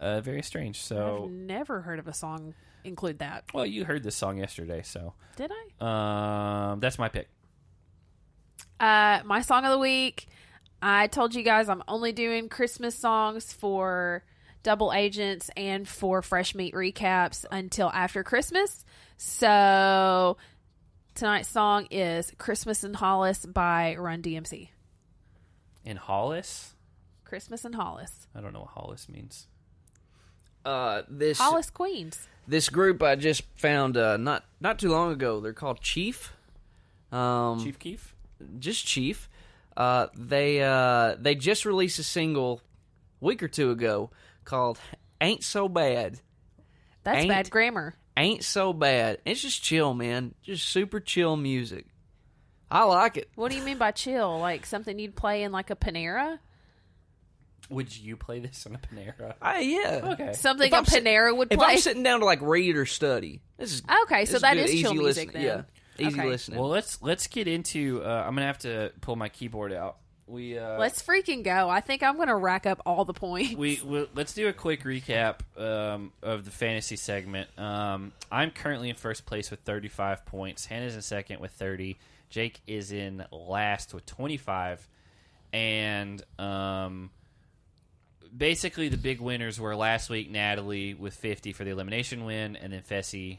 very strange. So I've never heard of a song include that. Well, you heard this song yesterday, so did I? That's my pick. My song of the week. I told you guys I'm only doing Christmas songs for Double Agents and for Fresh Meat recaps until after Christmas. So tonight's song is Christmas in Hollis by Run DMC. In Hollis? Christmas in Hollis. I don't know what Hollis means. This Hollis, Queens. This group I just found not too long ago. They're called Chief. Chief Keef? Just Chief. They just released a single a week or two ago called Ain't So Bad. That's bad grammar. Ain't So Bad. It's just chill, man. Just super chill music. I like it. What do you mean by chill? Like something you'd play in like a Panera? Would you play this in a Panera? Yeah. Okay. Something a Panera would play? If I'm sitting down to like read or study. This is okay, so that is chill music then. Yeah. Easy listening. Well, let's get into... I'm going to have to pull my keyboard out. Let's freaking go. I think I'm going to rack up all the points. Let's do a quick recap of the fantasy segment. I'm currently in first place with 35 points. Hannah's in second with 30. Jake is in last with 25. And basically the big winners were last week Natalie with 50 for the elimination win, and then Fessy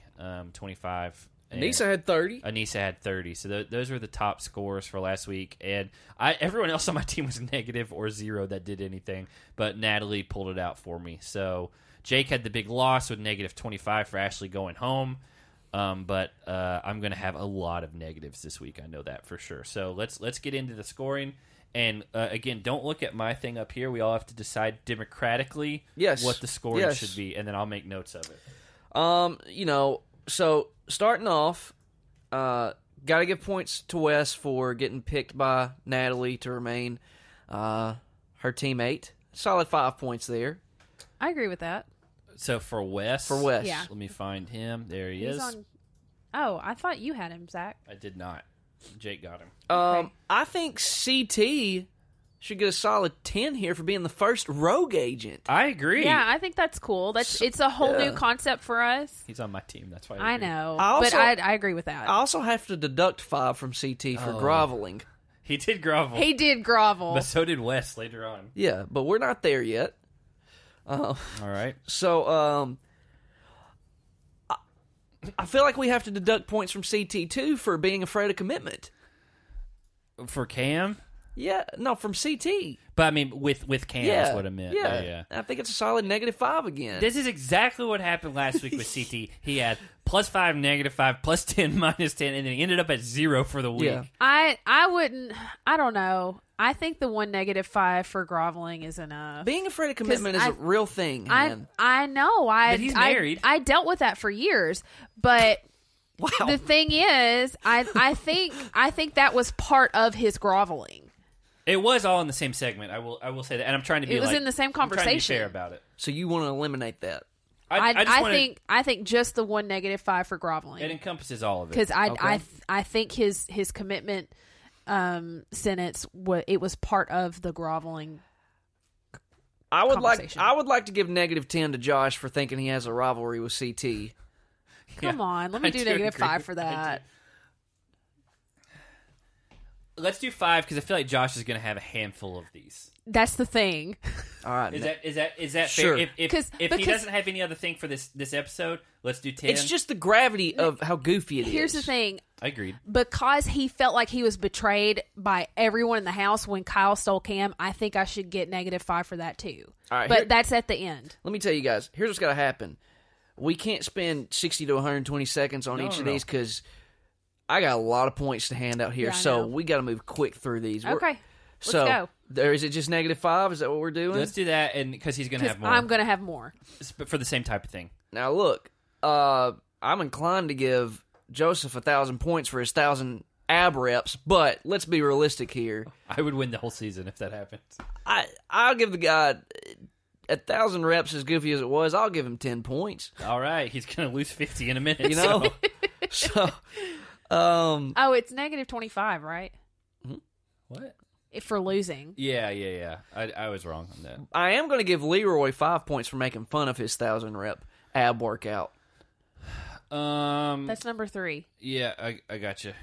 25. Anissa had 30. Anissa had 30. So those were the top scores for last week. And everyone else on my team was negative or zero that did anything. But Natalie pulled it out for me. So Jake had the big loss with negative 25 for Ashley going home. But I'm going to have a lot of negatives this week. I know that for sure. So let's get into the scoring. And, again, don't look at my thing up here. We all have to decide democratically what the scoring should be. And then I'll make notes of it. So starting off, gotta give points to Wes for getting picked by Natalie to remain her teammate. Solid 5 points there. I agree with that. So for Wes, yeah. Let me find him. There he's is. Oh, I thought you had him, Zach. I did not. Jake got him. I think CT should get a solid 10 here for being the first rogue agent. I agree. Yeah, I think that's cool. It's a whole new concept for us. He's on my team. That's why I know. I agree with that. I also have to deduct 5 from CT for groveling. He did grovel. But so did Wes later on. Yeah, but we're not there yet. All right. So I feel like we have to deduct points from CT too for being afraid of commitment. For Cam? Yeah, no, from CT. But, I mean, with Cam is what I meant. Yeah. Yeah, I think it's a solid negative 5 again. This is exactly what happened last week with CT. He had plus 5, negative 5, plus 10, minus 10, and then he ended up at 0 for the week. Yeah. I wouldn't, I don't know. I think the one negative 5 for groveling is enough. Being afraid of commitment is a real thing. I know. But he's married. I dealt with that for years, but... Wow. The thing is, I think that was part of his groveling. It was all in the same segment. I will say that, and I'm trying to be. It was in the same conversation. I'm trying to be fair about it. So you want to eliminate that? I think just the one negative 5 for groveling. It encompasses all of it because I think his commitment sentence it was part of the groveling. I would like to give negative 10 to Josh for thinking he has a rivalry with CT. Come on, let me do negative 5 for that. Let's do 5 because I feel like Josh is going to have a handful of these. That's the thing. All right, is that fair? If he doesn't have any other thing for this episode, let's do 10. It's just the gravity of how goofy it is. Here's the thing. I agreed. Because he felt like he was betrayed by everyone in the house when Kyle stole Cam, I think I should get negative 5 for that too. All right, but that's at the end. Let me tell you guys. Here's what's got to happen. We can't spend 60 to 120 seconds on each of these because I got a lot of points to hand out here, so we got to move quick through these. Okay, let's go. Is it just negative 5? Is that what we're doing? Let's do that, and because he's going to have more. I'm going to have more. For the same type of thing. Now, look, I'm inclined to give Joseph 1,000 points for his 1,000 ab reps, but let's be realistic here. I would win the whole season if that happens. I'll give the guy... 1,000 reps, as goofy as it was, I'll give him 10 points. All right, he's going to lose 50 in a minute. You know, so Oh, it's negative 25, right? Mm-hmm. What? For losing. Yeah. I was wrong on that. I am going to give Leroy 5 points for making fun of his 1,000 rep ab workout. That's number 3. Yeah, I got you.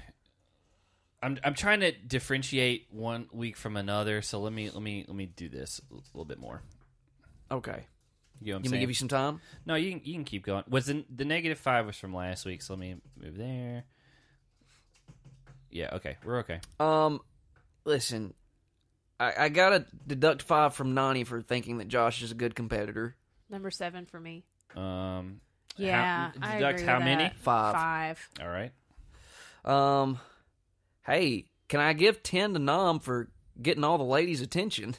I'm trying to differentiate one week from another, so let me do this a little bit more. Okay. You know what I'm saying? Give you some time? No, you can keep going. Was the negative 5 was from last week, so let me move there. Yeah, okay. We're okay. Listen, I gotta deduct 5 from Nani for thinking that Josh is a good competitor. Number 7 for me. Yeah, I agree with how many? 5. All right. Hey, can I give 10 to Nam for getting all the ladies' attention?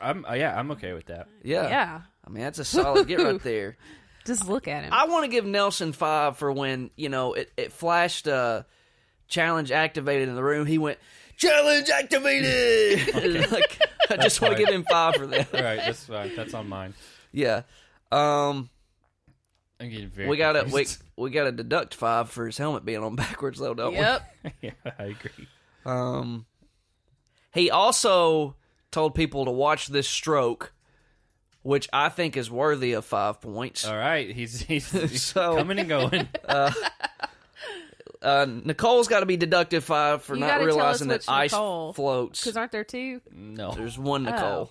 I'm okay with that. Yeah. I mean, that's a solid get right there. Just look at him. I want to give Nelson 5 for when it flashed. Challenge activated in the room. He went, challenge activated. Okay. I just want to give him 5 for that. All right, that's fine. That's on mine. Yeah. I'm getting very we got to deduct 5 for his helmet being on backwards, though, don't we? Yep. Yeah, I agree. He also told people to watch this stroke, which I think is worthy of 5 points. All right, he's so, coming and going. Nicole's got to be deducted 5 for not realizing that ice floats. Because aren't there 2? No. There's 1 Nicole. Oh.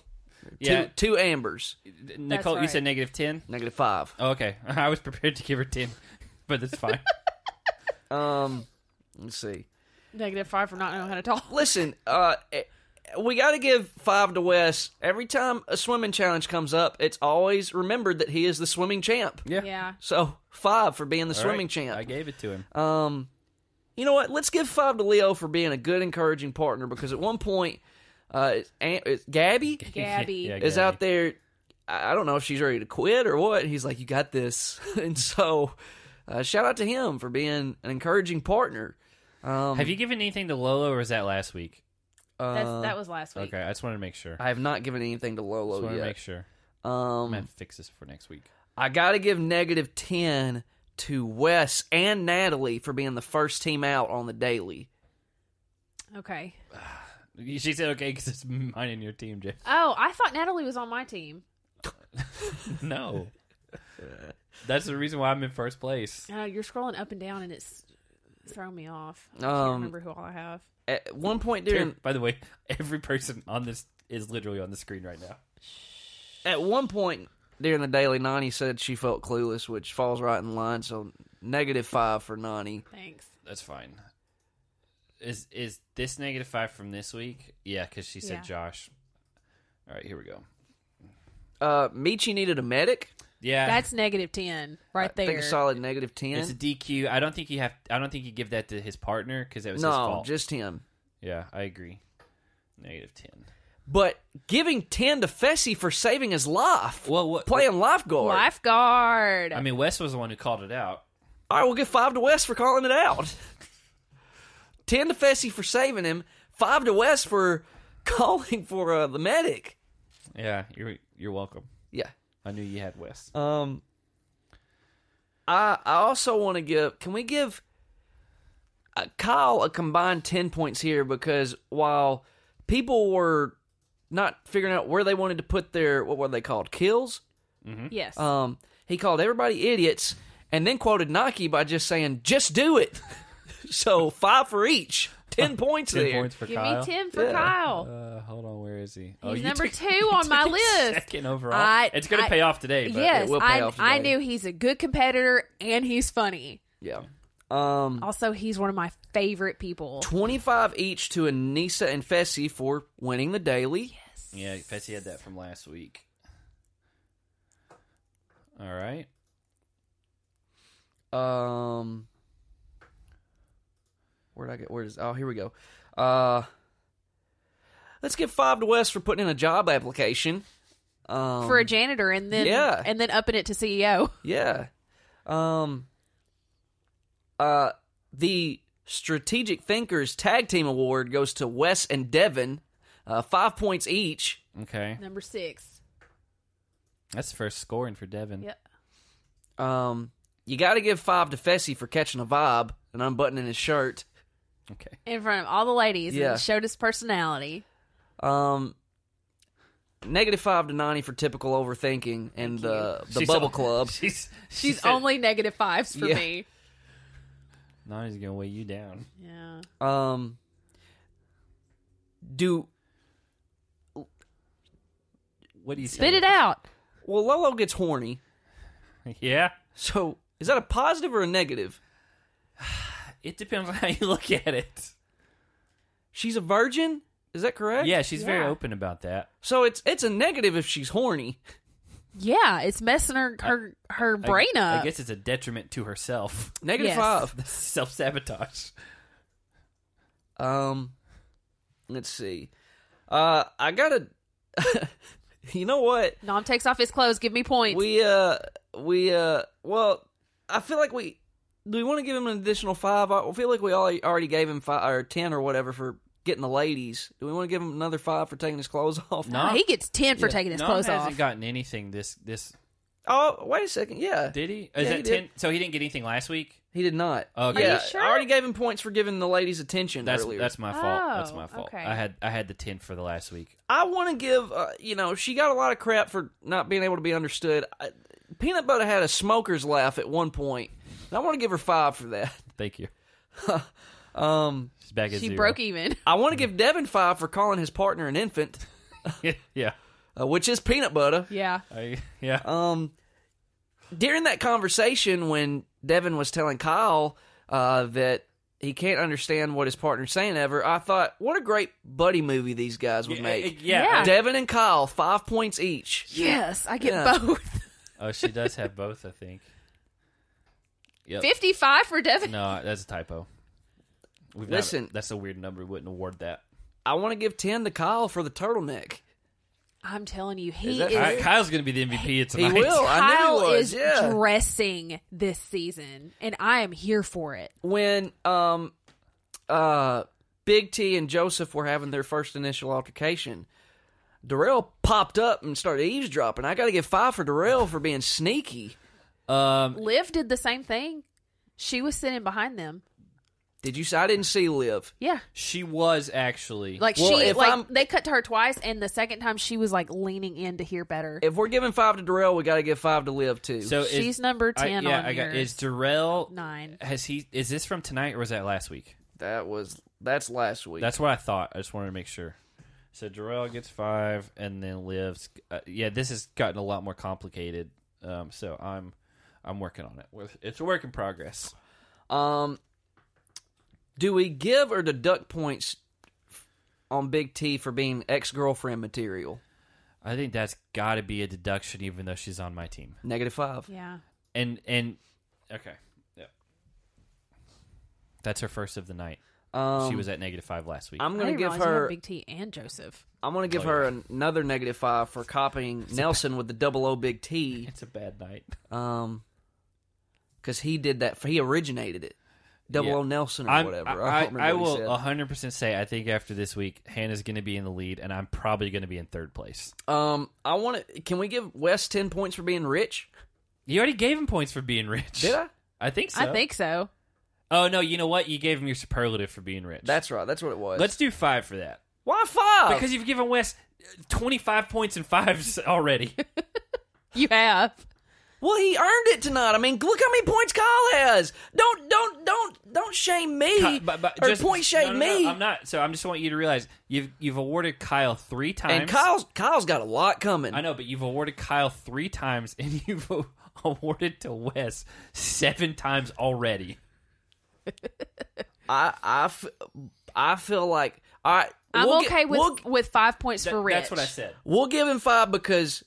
Yeah. 2 Ambers. Nicole, right. You said negative 10? Negative 5. Oh, okay. I was prepared to give her 10, but that's fine. Let's see. Negative 5 for not knowing how to talk. Listen, we got to give 5 to Wes. Every time a swimming challenge comes up, it's always remembered that he is the swimming champ. Yeah. So 5 for being the swimming champ. I gave it to him. You know what? Let's give 5 to Leo for being a good, encouraging partner, because at one point, Gabby is out there. I don't know if she's ready to quit or what. He's like, you got this. And so shout out to him for being an encouraging partner. Have you given anything to Lolo, or was that last week? That was last week. Okay, I just wanted to make sure. I have not given anything to Lolo yet. To make sure. I'm going to fix this for next week. I got to give negative 10 to Wes and Natalie for being the first team out on the daily. Okay. She said okay because it's mine and your team, Jeff. Oh, I thought Natalie was on my team. No. That's the reason why I'm in first place. You're scrolling up and down and it's throwing me off. I can't remember who all I have. At one point during... By the way, every person on this is literally on the screen right now. At one point... During the daily, Nani said she felt clueless, which falls right in line. So negative 5 for Nani. Thanks. That's fine. Is this negative 5 from this week? Yeah, because she said Josh. All right, here we go. Michi needed a medic. Yeah, that's negative 10 right there. I think a solid negative 10. It's a DQ. I don't think you give that to his partner because that was his fault. No, just him. Yeah, I agree. Negative 10. But giving 10 to Fessy for saving his life. Well, playing lifeguard. Lifeguard. I mean, Wes was the one who called it out. All right, we'll give 5 to Wes for calling it out. 10 to Fessy for saving him. 5 to Wes for calling for the medic. Yeah, you're welcome. Yeah. I knew you had Wes. I also want to give... Can we give Kyle a combined 10 points here? Because while people were... not figuring out where they wanted to put their, what were they called, kills? Mm-hmm. Yes. He called everybody idiots and then quoted Nike by just saying, just do it. So 5 for each. 10 points 10 there. 10 points for Kyle. Give me 10 for Kyle. Hold on, where is he? He's number 2 on my list. Second overall. It's going to pay off today. But yes, it will pay off today. I knew he's a good competitor and he's funny. Yeah. Also, he's one of my favorite people. 25 each to Anissa and Fessy for winning the daily. Yes. Yeah, Fessy had that from last week. All right. Where'd I get? Where is? Oh, here we go. Let's give 5 to Wes for putting in a job application for a janitor, and then upping it to CEO. Yeah. The Strategic Thinkers Tag Team Award goes to Wes and Devin, 5 points each. Okay. Number 6. That's the first scoring for Devin. Yep. You got to give 5 to Fessy for catching a vibe and unbuttoning his shirt. Okay. In front of all the ladies. Yeah. And showed his personality. Negative 5 to Nani for typical overthinking and the bubble club. She's only negative 5s for me. Nani's going to weigh you down. Yeah. What do you spit it out? Well, Lolo gets horny. Yeah. So, is that a positive or a negative? It depends on how you look at it. She's a virgin? Is that correct? Yeah, she's very open about that. So it's a negative if she's horny. Yeah, it's messing her brain up. I guess it's a detriment to herself. Negative 5. That's self-sabotage. Let's see. I gotta... You know what? Nam takes off his clothes. Give me points. Well, I feel like we want to give him an additional 5. I feel like we already gave him 5 or 10 or whatever for getting the ladies. Do we want to give him another 5 for taking his clothes off? No, he gets 10 for taking his clothes off. Nam hasn't gotten anything this. Oh, wait a second. Yeah, did he? Is that 10? So he didn't get anything last week. He did not. Okay. Are you sure? I already gave him points for giving the ladies attention earlier. That's my fault. That's my fault. Okay. I had the 10 for the last week. I want to give. She got a lot of crap for not being able to be understood. Peanut Butter had a smoker's laugh at one point, and I want to give her 5 for that. Thank you. She's back at 0. She broke even. I want to give Devin 5 for calling his partner an infant. Yeah. Which is Peanut Butter. Yeah. Yeah. During that conversation when Devin was telling Kyle that he can't understand what his partner's saying ever, I thought, what a great buddy movie these guys would make. Yeah. Devin and Kyle, 5 points each. Yes, I get both. Oh, she does have both, I think. Yep. 55 for Devin? No, that's a typo. That's a weird number. We wouldn't award that. I want to give 10 to Kyle for the turtleneck. I'm telling you, Kyle's going to be the MVP tonight. He will. Kyle is dressing this season, and I am here for it. When Big T and Joseph were having their first initial altercation, Darrell popped up and started eavesdropping. I got to give 5 for Darrell for being sneaky. Liv did the same thing. She was sitting behind them. Did you? I didn't see Liv. Yeah, she was actually they cut to her twice, and the second time she was like leaning in to hear better. If we're giving 5 to Darrell, we got to give 5 to Liv too. So she's number 10. Is Darrell 9? Is this from tonight or was that last week? That's last week. That's what I thought. I just wanted to make sure. So Darrell gets 5, and then Liv's. This has gotten a lot more complicated. So I'm working on it. It's a work in progress. Do we give or deduct points on Big T for being ex-girlfriend material? I think that's got to be a deduction, even though she's on my team. -5. Yeah. And okay, yeah. That's her first of the night. She was at -5 last week. I'm going to give her Big T and Joseph. I'm going to give her another -5 for copying Nelson with the double-O Big T. It's a bad night. Because he did that. He originated it. Double O Nelson or whatever. I will 100% say I think after this week, Hannah's going to be in the lead, and I'm probably going to be in 3rd place. Can we give Wes 10 points for being rich? You already gave him points for being rich. Did I? I think so. Oh, no, you know what? You gave him your superlative for being rich. That's right. That's what it was. Let's do 5 for that. Why 5? Because you've given Wes 25 points and 5s already. You have. Well, he earned it tonight. I mean, look how many points Kyle has. Don't shame me me. I'm not. So I just want you to realize you've awarded Kyle 3 times, and Kyle's got a lot coming. I know, but you've awarded Kyle 3 times, and you've awarded to Wes 7 times already. I feel like I'm okay with 5 points for Rich. That's what I said. We'll give him 5 because.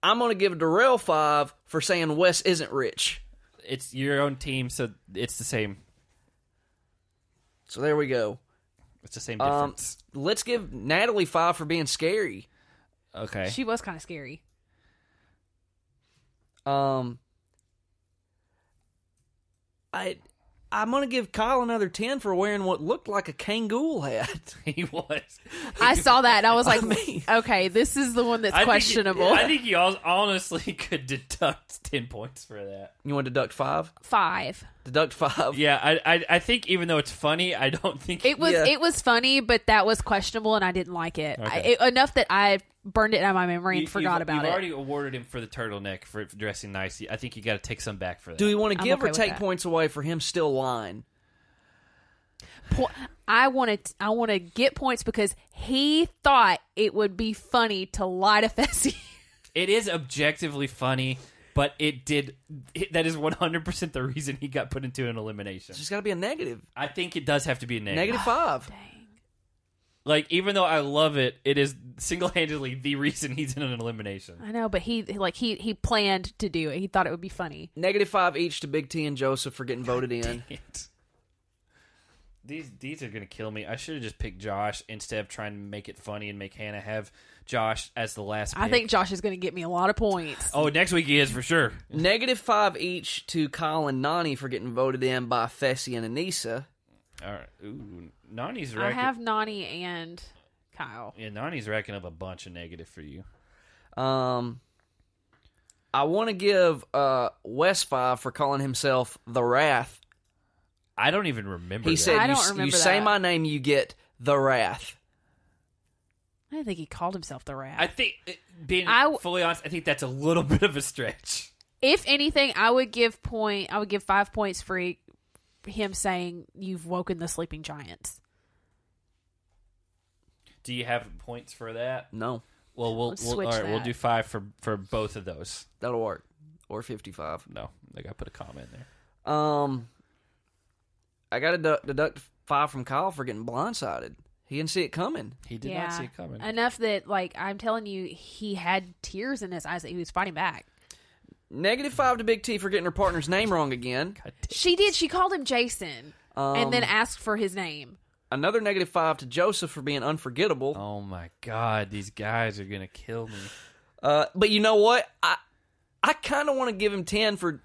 I'm going to give Darrell 5 for saying Wes isn't rich. It's your own team, so it's the same. So there we go. It's the same difference. Let's give Natalie 5 for being scary. Okay. She was kind of scary. I'm going to give Kyle another 10 for wearing what looked like a Kangool hat. He was. I saw that, and I was like, okay, this is the one that's questionable. I think you honestly could deduct 10 points for that. You want to deduct 5? 5. Deduct 5. Yeah, I think even though it's funny, I don't think... It was funny, but that was questionable, and I didn't like it. Okay. Enough that I burned it out of my memory and forgot about it. You've already awarded him for the turtleneck for dressing nice. I think you got to take some back for that. Do we want to give or take points away for him still lying? I want to get points because he thought it would be funny to lie to Fessy. It is objectively funny, but that is 100% the reason he got put into an elimination. There's got to be a negative. I think it does have to be a negative. Negative 5. Oh, dang. Like, even though I love it, it is single-handedly the reason he's in an elimination. I know, but he planned to do it. He thought it would be funny. Negative 5 each to Big T and Joseph for getting voted in. These are going to kill me. I should have just picked Josh instead of trying to make it funny and make Hannah have Josh as the last pick. I think Josh is going to get me a lot of points. Oh, next week he is, for sure. Negative 5 each to Kyle and Nani for getting voted in by Fessy and Anissa. All right. Ooh, Nani's racking. I have Nani and Kyle. Yeah, Nani's racking up a bunch of negative for you. I want to give Wes 5 for calling himself the Wrath. I don't even remember. He that. Said, I don't remember "You that. Say my name, you get the Wrath." I don't think he called himself the Wrath. I think, fully honest, I think that's a little bit of a stretch. If anything, I would give 5 points for him saying you've woken the sleeping giants. Do you have points for that? No. Well, we'll do 5 for both of those. That'll work. Or 55. No, I got to put a comma in there. I got to deduct 5 from Kyle for getting blindsided. He didn't see it coming. He did not see it coming enough that, like, I'm telling you, he had tears in his eyes that he was fighting back. Negative 5 to Big T for getting her partner's name wrong again. She did. She called him Jason and then asked for his name. Another negative 5 to Joseph for being unforgettable. Oh, my God. These guys are going to kill me. But you know what? I kind of want to give him 10 for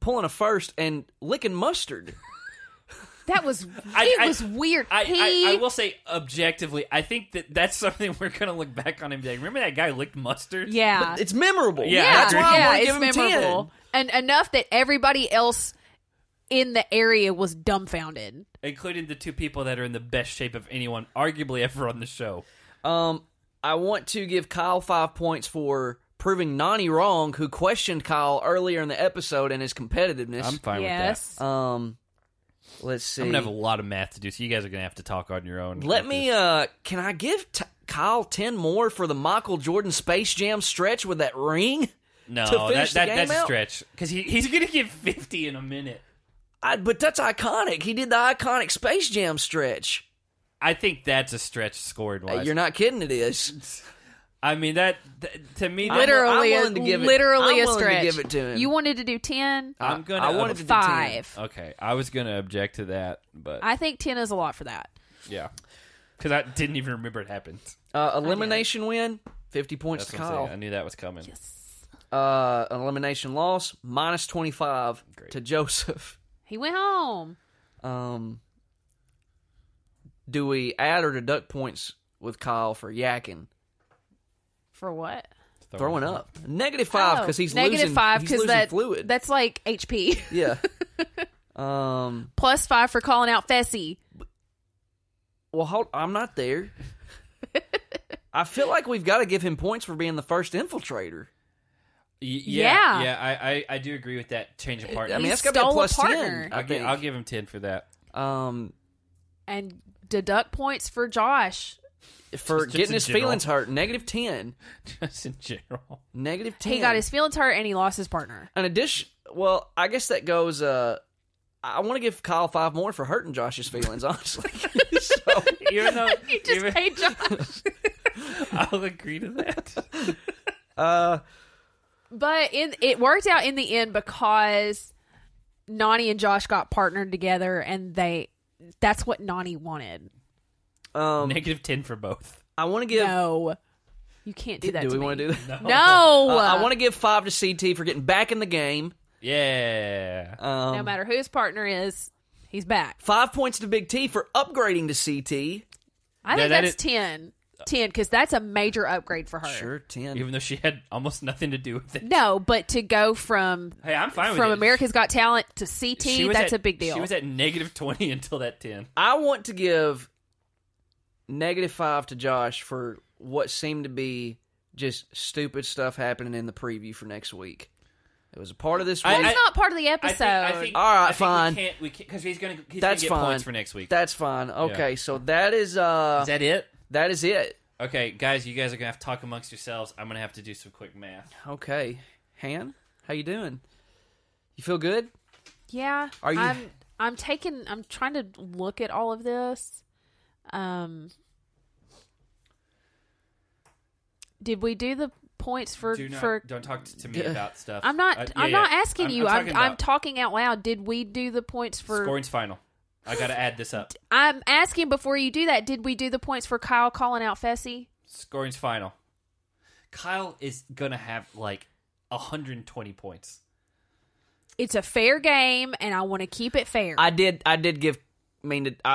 pulling a first and licking mustard. That was... It was weird. I will say, objectively, I think that's something we're going to look back on and be like, remember that guy licked mustard? Yeah. But it's memorable. Yeah. That's why I want to give him 10. And enough that everybody else in the area was dumbfounded. Including the 2 people that are in the best shape of anyone, arguably ever on the show. I want to give Kyle 5 points for proving Nani wrong, who questioned Kyle earlier in the episode and his competitiveness. I'm fine with that. Let's see. I'm going to have a lot of math to do, so you guys are going to have to talk on your own. Let me, can I give Kyle 10 more for the Michael Jordan Space Jam stretch with that ring? No, that's a stretch. Because he's going to get 50 in a minute. But that's iconic. He did the iconic Space Jam stretch. I think that's a stretch scored-wise. You're not kidding, it is. I mean, to me, I'm willing to give it to him. You wanted to do 10. I wanted to do 5. 10. Okay, I was going to object to that, but I think 10 is a lot for that. Yeah, because I didn't even remember it happened. Elimination win, 50 points to Kyle. I knew that was coming. Yes. An elimination loss, minus 25 to Joseph. He went home. Do we add or deduct points with Kyle for yakking? For what? Throwing up. Negative 5 because he's losing fluid. Negative 5 because that's like HP. Yeah. Plus 5 for calling out Fessy. Well, hold, I'm not there. I feel like we've got to give him points for being the first infiltrator. Yeah. Yeah, I do agree with that change of partner. I mean, that's got to be a plus 10. I'll give him 10 for that. And deduct points for Josh. For getting his feelings hurt. Negative 10. Just in general. Negative 10. He got his feelings hurt and he lost his partner. An addition... Well, I guess that goes... I want to give Kyle 5 more for hurting Josh's feelings, honestly. So, even though... You just paid Josh. I'll agree to that. But it worked out in the end because Nani and Josh got partnered together and that's what Nani wanted. Negative 10 for both. I want to give... No. You can't do that to me. Do we want to do that? No. I want to give 5 to CT for getting back in the game. Yeah. No matter who his partner is, he's back. 5 points to Big T for upgrading to CT. I think that's 10. 10, because that's a major upgrade for her. Sure, 10. Even though she had almost nothing to do with it. No, but to go from America's Got Talent to CT, that's a big deal. She was at negative 20 until that 10. I want to give negative 5 to Josh for what seemed to be just stupid stuff happening in the preview for next week. It was a part of this week. It's not part of the episode. I think, all right, fine. We can't, because he's going to get points for next week. That's fine. Okay, yeah. So that is... Is that it? That is it. Okay, guys, you guys are going to have to talk amongst yourselves. I'm going to have to do some quick math. Okay. Han, how you doing? You feel good? Yeah. Are you... I'm trying to look at all of this. Did we do the points for don't talk to me about stuff. I'm not not asking you. I'm talking out loud. Did we do the points for scoring's final? I got to add this up. I'm asking before you do that, did we do the points for Kyle calling out Fessy? Scoring's final. Kyle is going to have like 120 points. It's a fair game and I want to keep it fair. I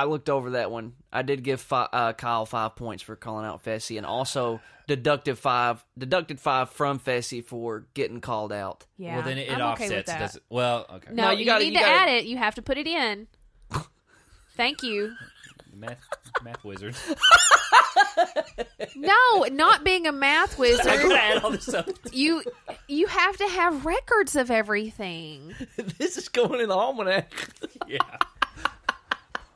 looked over that one. I did give Kyle 5 points for calling out Fessy, and also deducted five from Fessy for getting called out. Yeah. Well, then it offsets. Okay, okay. No, you need to add it. You have to put it in. Thank you. Math wizard. No, not being a math wizard. I gotta add all this up. You have to have records of everything. This is going in the almanac. Yeah.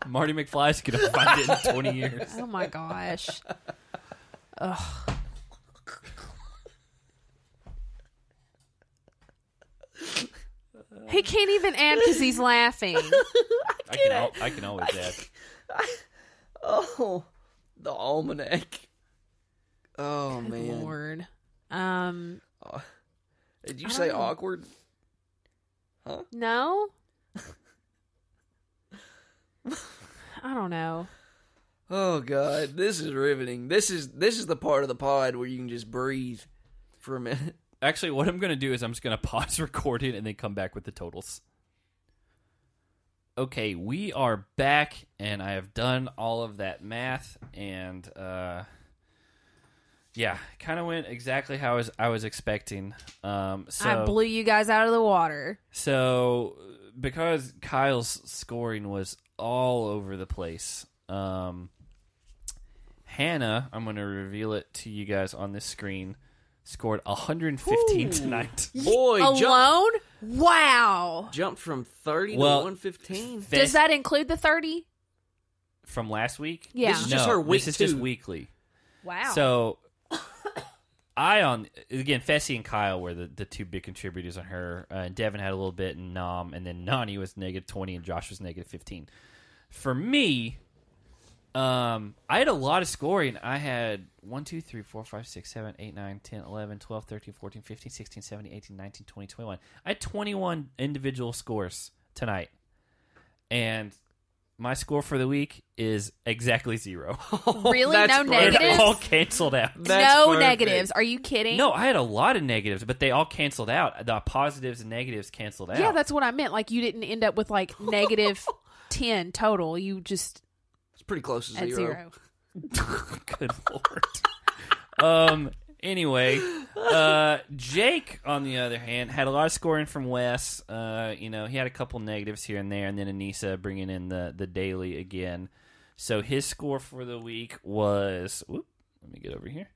Marty McFly's going to find it in 20 years. Oh, my gosh. Ugh. He can't even add because he's laughing. I can always add. The almanac. Oh, good man. Lord. Did you say awkward? Huh? No. I don't know. Oh God, this is riveting. This is the part of the pod where you can just breathe for a minute. Actually, what I'm going to do is I'm just going to pause recording and then come back with the totals. Okay, we are back, and I have done all of that math, and kind of went exactly how I was expecting. I blew you guys out of the water. So, because Kyle's scoring was all over the place. Hannah, I'm going to reveal it to you guys on this screen, scored 115 tonight. Boy, alone? Wow. Jumped from 30 to 115. Does that include the 30? From last week? Yeah. This is just her week. This is just weekly. Wow. So, Fessy and Kyle were the two big contributors on her. Devin had a little bit, and Nam, and then Nani was negative 20, and Josh was negative 15. For me, I had a lot of scoring. I had 1, 2, 3, 4, 5, 6, 7, 8, 9, 10, 11, 12, 13, 14, 15, 16, 17, 18, 19, 20, 21. I had 21 individual scores tonight, and my score for the week is exactly 0. Really? No negatives? They all canceled out. No negatives. Are you kidding? No, I had a lot of negatives, but they all canceled out. The positives and negatives canceled out. Yeah, that's what I meant. Like, you didn't end up with, like, negative 10 total. You just... It's pretty close to 0. Good Lord. Anyway, Jake, on the other hand, had a lot of scoring from Wes. He had a couple negatives here and there, and then Anissa bringing in the daily again. So his score for the week was... Whoop, let me get over here.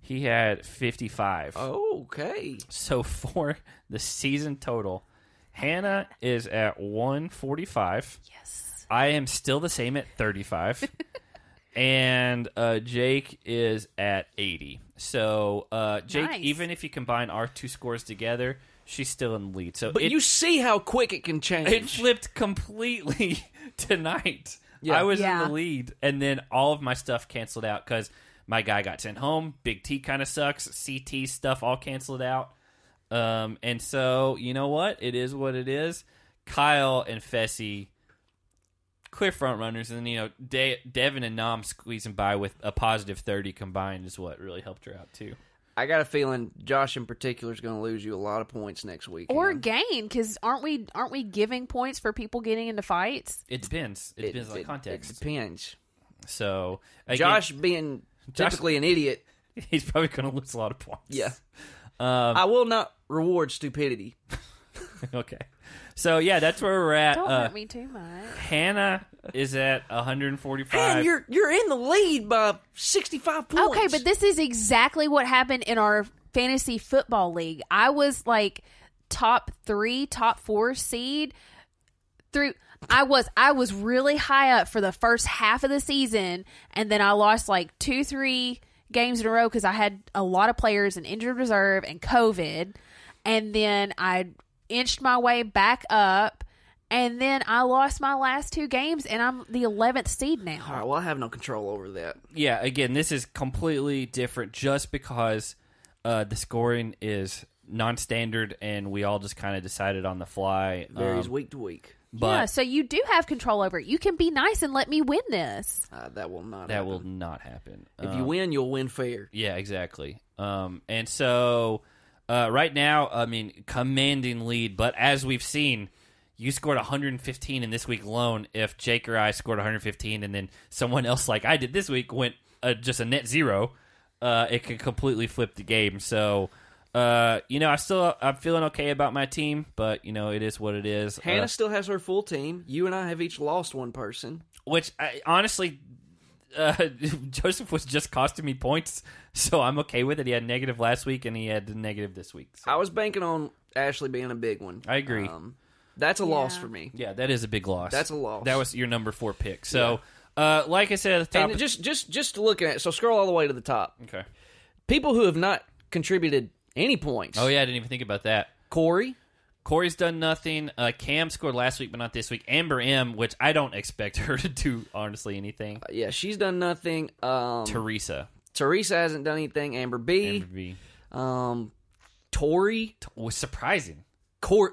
He had 55. Oh, okay. So for the season total, Hannah is at 145. Yes. I am still the same at 35. And Jake is at 80. So, Jake, nice. Even if you combine our two scores together, she's still in the lead. So, you see how quick it can change. It flipped completely tonight. Yeah. I was in the lead, and then all of my stuff canceled out because my guy got sent home. Big T kind of sucks. CT stuff all canceled out. And so, you know what? It is what it is. Kyle and Fessy... clear front runners, and then Devin and Nam squeezing by with a positive 30 combined is what really helped her out too. I got a feeling Josh in particular is going to lose you a lot of points next week, or gain, because aren't we giving points for people getting into fights? It depends. It depends on context. It depends. So again, Josh being typically an idiot, he's probably going to lose a lot of points. Yeah, I will not reward stupidity. Okay. So, yeah, that's where we're at. Don't hurt me too much. Hannah is at 145. And you're in the lead by 65 points. Okay, but this is exactly what happened in our fantasy football league. I was, like, top 4 seed. I was really high up for the first half of the season, and then I lost, like, 2-3 games in a row because I had a lot of players in injured reserve and COVID, and then I inched my way back up, and then I lost my last 2 games, and I'm the 11th seed now. All right, well, I have no control over that. Yeah, again, this is completely different just because the scoring is non-standard, and we all just kind of decided on the fly. Varies week to week. But, yeah, so you do have control over it. You can be nice and let me win this. That will not happen. If you win, you'll win fair. Yeah, exactly. And so... right now, I mean, commanding lead, but as we've seen, you scored 115 in this week alone. If Jake or I scored 115 and then someone else, like I did this week, went just a net zero, it could completely flip the game. So, you know, I'm feeling okay about my team, but, you know, it is what it is. Hannah still has her full team. You and I have each lost one person. Which, honestly... Joseph was just costing me points, so I'm okay with it. He had negative last week, and he had negative this week. So. I was banking on Ashley being a big one. I agree. That's a loss for me. Yeah, that is a big loss. That's a loss. That was your number 4 pick. So, like I said at the top... And just looking at it, so scroll all the way to the top. Okay. People who have not contributed any points. Oh, yeah, I didn't even think about that. Corey. Corey's done nothing. Cam scored last week, but not this week. Amber M, which I don't expect her to do, honestly, anything. Yeah, she's done nothing. Teresa hasn't done anything. Amber B. Tori. Was surprising.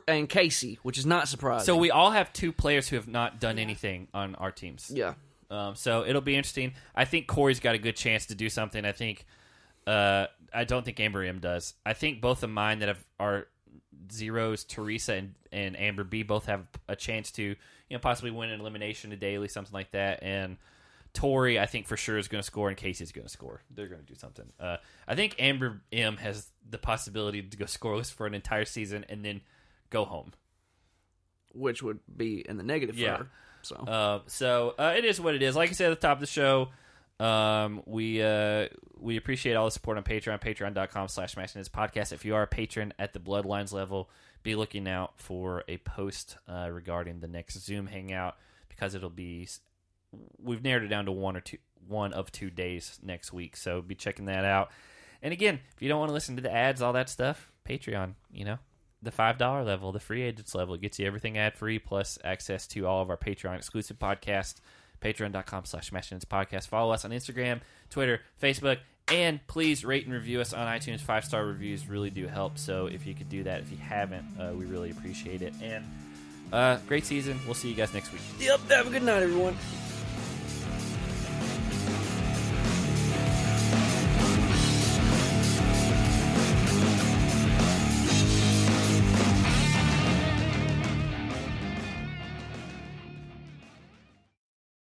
And Casey, which is not surprising. So we all have 2 players who have not done anything on our teams. Yeah. So it'll be interesting. I think Corey's got a good chance to do something. I think. I don't think Amber M does. I think both of mine that are... zeros, Teresa and Amber B both have a chance to, you know, possibly win an elimination, a daily, something like that. And Tori, I think for sure is going to score, and Casey's going to score. They're going to do something. I think Amber M has the possibility to go scoreless for an entire season and then go home, which would be in the negative for her. So, it is what it is. Like I said at the top of the show. We appreciate all the support on Patreon, patreon.com/matchinghispodcast. If you are a patron at the Bloodlines level, be looking out for a post regarding the next Zoom hangout, because it'll be, we've narrowed it down to one of two days next week. So be checking that out. And again, if you don't want to listen to the ads, all that stuff, Patreon, you know, the $5 level, the free agents level, it gets you everything ad free plus access to all of our Patreon exclusive podcasts. Patreon.com/matchinghispodcast. Follow us on Instagram, Twitter, Facebook, and please rate and review us on iTunes. 5-star reviews really do help. So if you could do that, if you haven't, we really appreciate it. And great season. We'll see you guys next week. Yep. Have a good night, everyone.